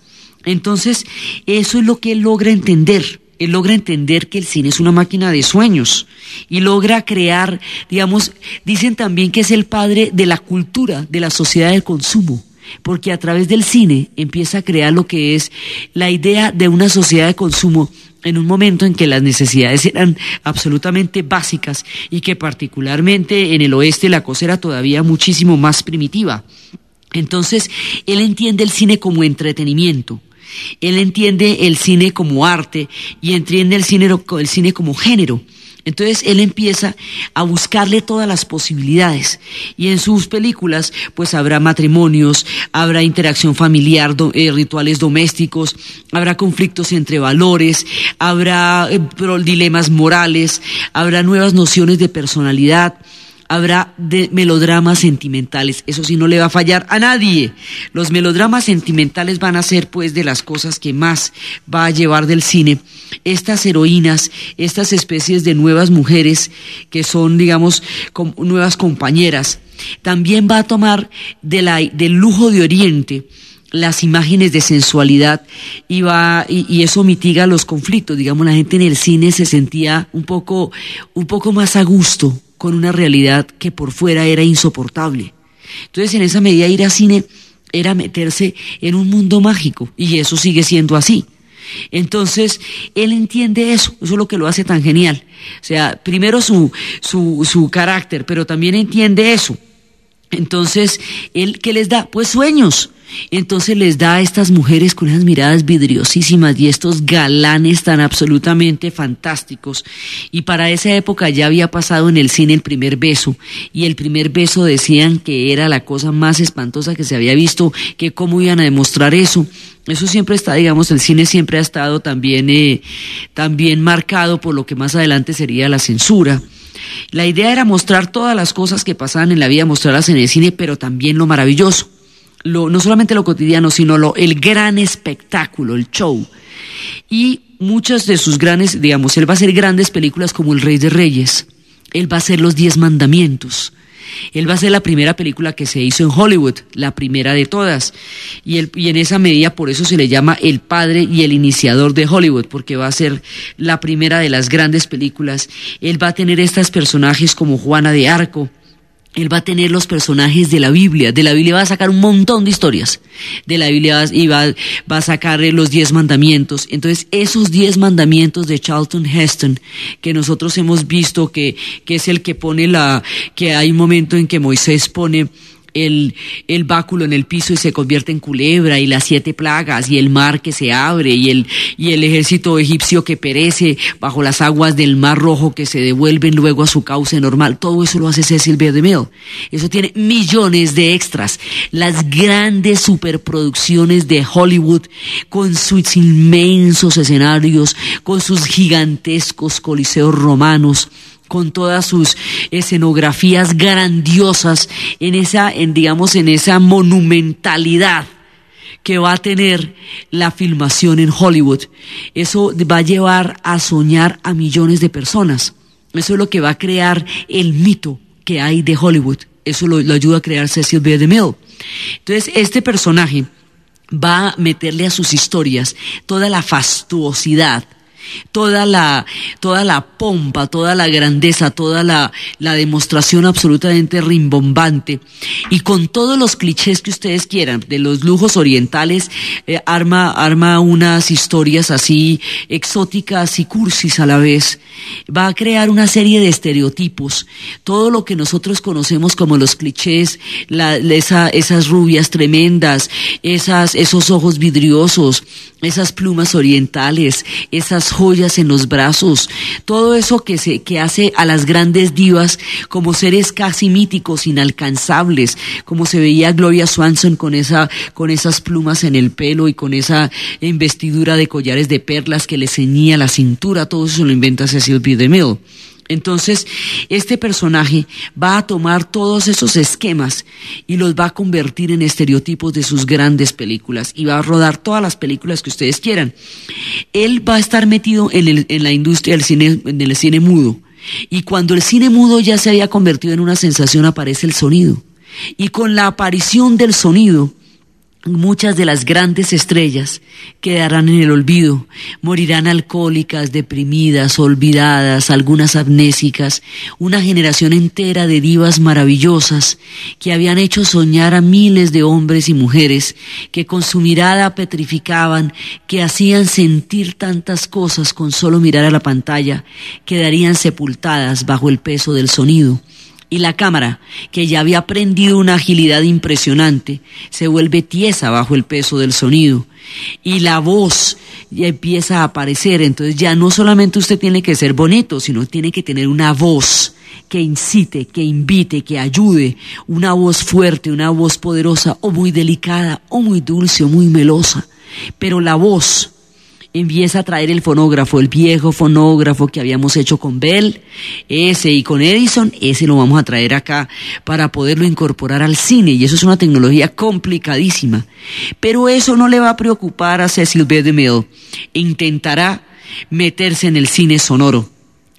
Entonces, eso es lo que él logra entender. él logra entender que el cine es una máquina de sueños y logra crear, digamos, dicen también que es el padre de la cultura, de la sociedad del consumo, porque a través del cine empieza a crear lo que es la idea de una sociedad de consumo en un momento en que las necesidades eran absolutamente básicas y que particularmente en el oeste la cosa era todavía muchísimo más primitiva. Entonces, él entiende el cine como entretenimiento. Él entiende el cine como arte y entiende el cine, el cine como género. Entonces él empieza a buscarle todas las posibilidades y en sus películas pues habrá matrimonios, habrá interacción familiar, do, eh, rituales domésticos, habrá conflictos entre valores, habrá eh, dilemas morales, habrá nuevas nociones de personalidad. Habrá de melodramas sentimentales, eso sí no le va a fallar a nadie. Los melodramas sentimentales van a ser pues de las cosas que más va a llevar del cine. Estas heroínas, estas especies de nuevas mujeres que son, digamos, com- nuevas compañeras. También va a tomar de la, del lujo de Oriente las imágenes de sensualidad y, va, y, y eso mitiga los conflictos. Digamos, la gente en el cine se sentía un poco, un poco más a gusto con una realidad que por fuera era insoportable. Entonces, en esa medida, ir a cine era meterse en un mundo mágico, y eso sigue siendo así. Entonces, él entiende eso, eso es lo que lo hace tan genial. O sea, primero su, su, su carácter, pero también entiende eso. Entonces, ¿él qué les da? Pues sueños. Entonces les da a estas mujeres con esas miradas vidriosísimas y estos galanes tan absolutamente fantásticos. Y para esa época ya había pasado en el cine el primer beso, y el primer beso decían que era la cosa más espantosa que se había visto, que cómo iban a demostrar eso. Eso siempre está, digamos, el cine siempre ha estado también, eh, también marcado por lo que más adelante sería la censura. La idea era mostrar todas las cosas que pasaban en la vida, mostrarlas en el cine, pero también lo maravilloso. Lo, no solamente lo cotidiano, sino lo, el gran espectáculo, el show. Y muchas de sus grandes, digamos, él va a hacer grandes películas como El Rey de Reyes, él va a hacer Los Diez Mandamientos, él va a hacer la primera película que se hizo en Hollywood, la primera de todas, y, él, y en esa medida por eso se le llama el padre y el iniciador de Hollywood, porque va a ser la primera de las grandes películas. Él va a tener estos personajes como Juana de Arco. Él va a tener los personajes de la Biblia, de la Biblia va a sacar un montón de historias, de la Biblia y va, va a sacar los diez mandamientos. Entonces esos diez mandamientos de Charlton Heston, que nosotros hemos visto que, que es el que pone la, que hay un momento en que Moisés pone el, el báculo en el piso y se convierte en culebra, y las siete plagas, y el mar que se abre, y el, y el ejército egipcio que perece bajo las aguas del Mar Rojo que se devuelven luego a su cauce normal. Todo eso lo hace Cecil B. DeMille. Eso tiene millones de extras. Las grandes superproducciones de Hollywood, con sus inmensos escenarios, con sus gigantescos coliseos romanos, con todas sus escenografías grandiosas, en esa, en, digamos, en esa monumentalidad que va a tener la filmación en Hollywood. Eso va a llevar a soñar a millones de personas. Eso es lo que va a crear el mito que hay de Hollywood. Eso lo, lo ayuda a crear Cecil B. DeMille. Entonces, este personaje va a meterle a sus historias toda la fastuosidad, Toda la, toda la pompa, toda la grandeza, toda la, la demostración absolutamente rimbombante, y con todos los clichés que ustedes quieran, de los lujos orientales, eh, arma, arma unas historias así exóticas y cursis a la vez. Va a crear una serie de estereotipos, todo lo que nosotros conocemos como los clichés, la, esa, esas rubias tremendas, esas, esos ojos vidriosos, esas plumas orientales, esas joyas en los brazos, todo eso que se que hace a las grandes divas como seres casi míticos, inalcanzables, como se veía Gloria Swanson con esa con esas plumas en el pelo y con esa investidura de collares de perlas que le ceñía la cintura. Todo eso lo inventa Cecil B. DeMille. Entonces, este personaje va a tomar todos esos esquemas y los va a convertir en estereotipos de sus grandes películas, y va a rodar todas las películas que ustedes quieran. Él va a estar metido en, el, en la industria del cine, en el cine mudo, y cuando el cine mudo ya se había convertido en una sensación, aparece el sonido, y con la aparición del sonido Muchas de las grandes estrellas quedarán en el olvido, morirán alcohólicas, deprimidas, olvidadas, algunas amnésicas, una generación entera de divas maravillosas que habían hecho soñar a miles de hombres y mujeres, que con su mirada petrificaban, que hacían sentir tantas cosas con solo mirar a la pantalla, quedarían sepultadas bajo el peso del sonido. Y la cámara, que ya había aprendido una agilidad impresionante, se vuelve tiesa bajo el peso del sonido. Y la voz ya empieza a aparecer. Entonces ya no solamente usted tiene que ser bonito, sino tiene que tener una voz que incite, que invite, que ayude. Una voz fuerte, una voz poderosa, o muy delicada, o muy dulce, o muy melosa. Pero la voz empieza a traer el fonógrafo, el viejo fonógrafo que habíamos hecho con Bell, ese y con Edison, ese lo vamos a traer acá para poderlo incorporar al cine, y eso es una tecnología complicadísima. Pero eso no le va a preocupar a Cecil B. DeMille, e intentará meterse en el cine sonoro.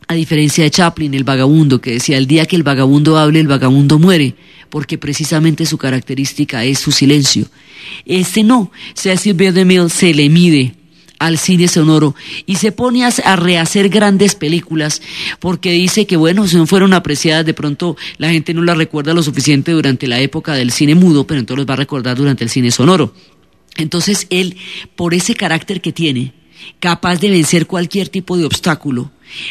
A diferencia de Chaplin, el vagabundo, que decía, el día que el vagabundo hable, el vagabundo muere, porque precisamente su característica es su silencio. Este no, Cecil B. DeMille se le mide al cine sonoro y se pone a rehacer grandes películas, porque dice que, bueno, si no fueron apreciadas, de pronto la gente no las recuerda lo suficiente durante la época del cine mudo, pero entonces los va a recordar durante el cine sonoro. Entonces él, por ese carácter que tiene, capaz de vencer cualquier tipo de obstáculo,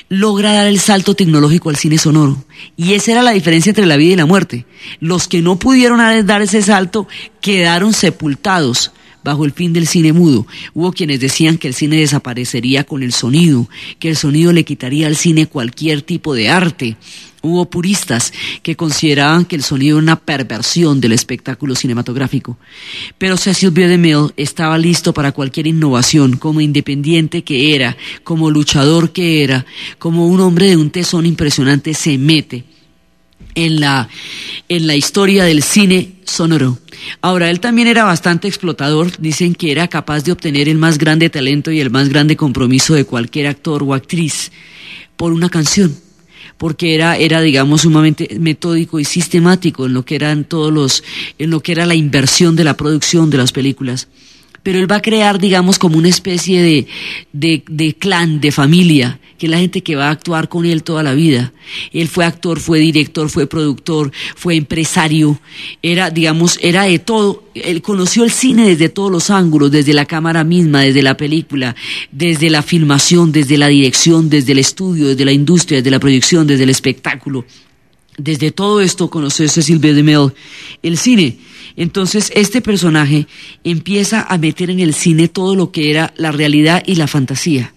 logra dar el salto tecnológico al cine sonoro. Y esa era la diferencia entre la vida y la muerte. Los que no pudieron dar ese salto quedaron sepultados bajo el fin del cine mudo. Hubo quienes decían que el cine desaparecería con el sonido, que el sonido le quitaría al cine cualquier tipo de arte. Hubo puristas que consideraban que el sonido era una perversión del espectáculo cinematográfico. Pero Cecil B. DeMille estaba listo para cualquier innovación, como independiente que era, como luchador que era, como un hombre de un tesón impresionante, se mete en la, en la historia del cine sonoro. Ahora, él también era bastante explotador. Dicen que era capaz de obtener el más grande talento y el más grande compromiso de cualquier actor o actriz por una canción, porque era, era digamos, sumamente metódico y sistemático en lo que eran todos los, en lo que era la inversión de la producción de las películas. Pero él va a crear, digamos, como una especie de, de, de clan, de familia, que es la gente que va a actuar con él toda la vida. Él fue actor, fue director, fue productor, fue empresario, era, digamos, era de todo. Él conoció el cine desde todos los ángulos, desde la cámara misma, desde la película, desde la filmación, desde la dirección, desde el estudio, desde la industria, desde la proyección, desde el espectáculo. Desde todo esto conoció Cecil B. DeMille el cine. Entonces este personaje empieza a meter en el cine todo lo que era la realidad y la fantasía.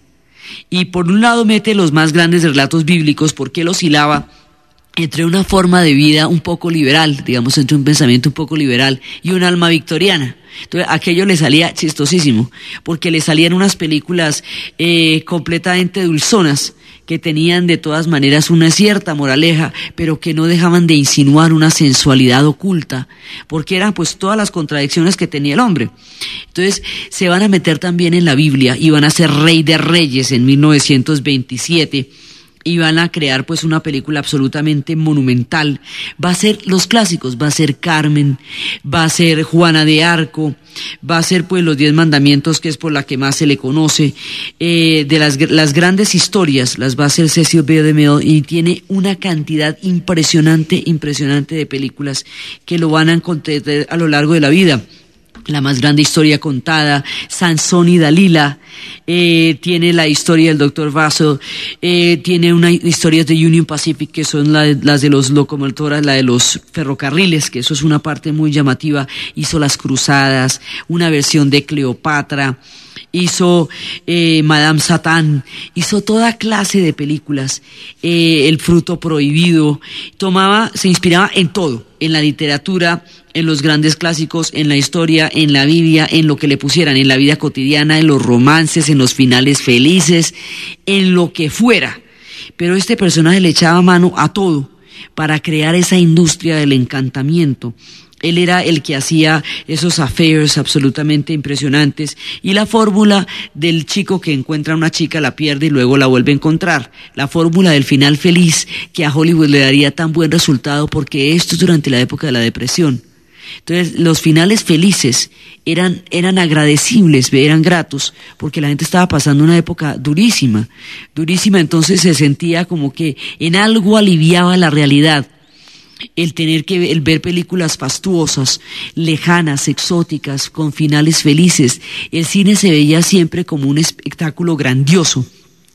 Y por un lado mete los más grandes relatos bíblicos, porque él oscilaba entre una forma de vida un poco liberal, digamos, entre un pensamiento un poco liberal y un alma victoriana. Entonces aquello le salía chistosísimo, porque le salían unas películas eh, completamente dulzonas, que tenían de todas maneras una cierta moraleja, pero que no dejaban de insinuar una sensualidad oculta, porque eran pues todas las contradicciones que tenía el hombre. Entonces se van a meter también en la Biblia y van a ser Rey de Reyes en mil novecientos veintisiete, y van a crear pues una película absolutamente monumental. Va a ser los clásicos, va a ser Carmen, va a ser Juana de Arco, va a ser pues los Diez Mandamientos, que es por la que más se le conoce. Eh, de las, las grandes historias las va a hacer Cecil B. DeMille, y tiene una cantidad impresionante, impresionante de películas que lo van a encontrar a lo largo de la vida. La más grande historia contada, Sansón y Dalila, eh, tiene la historia del doctor Vaso, eh, tiene unas historias de Union Pacific, que son la, las de los locomotoras, la de los ferrocarriles, que eso es una parte muy llamativa. Hizo Las Cruzadas, una versión de Cleopatra, hizo eh, Madame Satán, hizo toda clase de películas, eh, El Fruto Prohibido. Tomaba, se inspiraba en todo, en la literatura, en los grandes clásicos, en la historia, en la Biblia, en lo que le pusieran, en la vida cotidiana, en los romances, en los finales felices, en lo que fuera. Pero este personaje le echaba mano a todo para crear esa industria del encantamiento. Él era el que hacía esos affairs absolutamente impresionantes, y la fórmula del chico que encuentra a una chica, la pierde y luego la vuelve a encontrar. La fórmula del final feliz, que a Hollywood le daría tan buen resultado, porque esto es durante la época de la depresión. Entonces, los finales felices eran, eran agradecibles, eran gratos, porque la gente estaba pasando una época durísima, durísima, entonces se sentía como que en algo aliviaba la realidad. El tener que el ver películas fastuosas, lejanas, exóticas, con finales felices. El cine se veía siempre como un espectáculo grandioso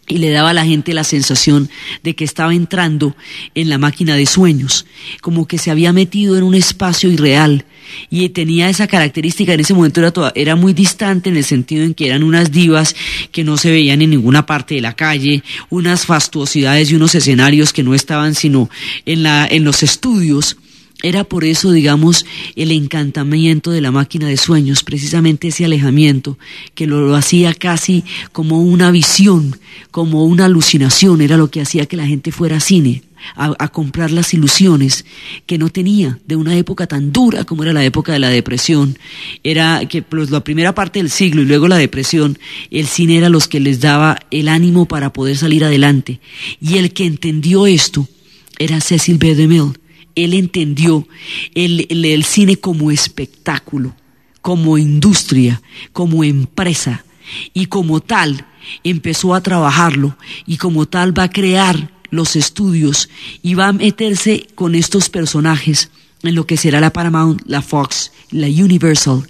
y le daba a la gente la sensación de que estaba entrando en la máquina de sueños, como que se había metido en un espacio irreal, y tenía esa característica. En ese momento era, toda, era muy distante, en el sentido en que eran unas divas que no se veían en ninguna parte de la calle, unas fastuosidades y unos escenarios que no estaban sino en, la, en los estudios. Era por eso, digamos, el encantamiento de la máquina de sueños, precisamente ese alejamiento que lo, lo hacía casi como una visión, como una alucinación. Era lo que hacía que la gente fuera a cine, a, a comprar las ilusiones que no tenía de una época tan dura como era la época de la depresión. Era que pues, la primera parte del siglo y luego la depresión, el cine era los que les daba el ánimo para poder salir adelante. Y el que entendió esto era Cecil B. DeMille. Él entendió el, el, el cine como espectáculo, como industria, como empresa, y como tal empezó a trabajarlo, y como tal va a crear los estudios y va a meterse con estos personajes en lo que será la Paramount, la Fox, la Universal,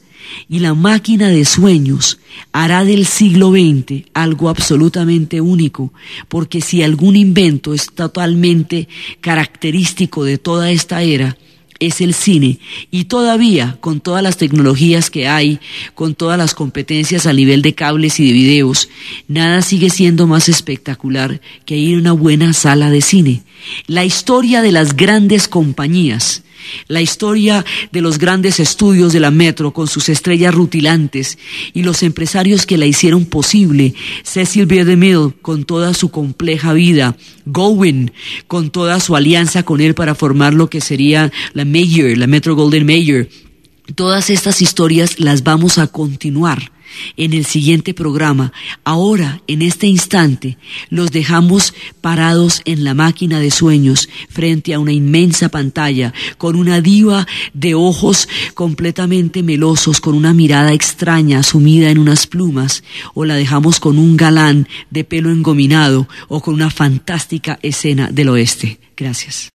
y la máquina de sueños hará del siglo veinte algo absolutamente único, porque si algún invento es totalmente característico de toda esta era, es el cine. Y todavía, con todas las tecnologías que hay, con todas las competencias a nivel de cables y de videos, nada sigue siendo más espectacular que ir a una buena sala de cine. La historia de las grandes compañías, la historia de los grandes estudios de la Metro con sus estrellas rutilantes y los empresarios que la hicieron posible, Cecil B. DeMille con toda su compleja vida, Goldwyn con toda su alianza con él para formar lo que sería la Mayer, la Metro-Goldwyn-Mayer. Todas estas historias las vamos a continuar en el siguiente programa. Ahora, en este instante, los dejamos parados en la máquina de sueños, frente a una inmensa pantalla, con una diva de ojos completamente melosos, con una mirada extraña sumida en unas plumas, o la dejamos con un galán de pelo engominado, o con una fantástica escena del oeste. Gracias.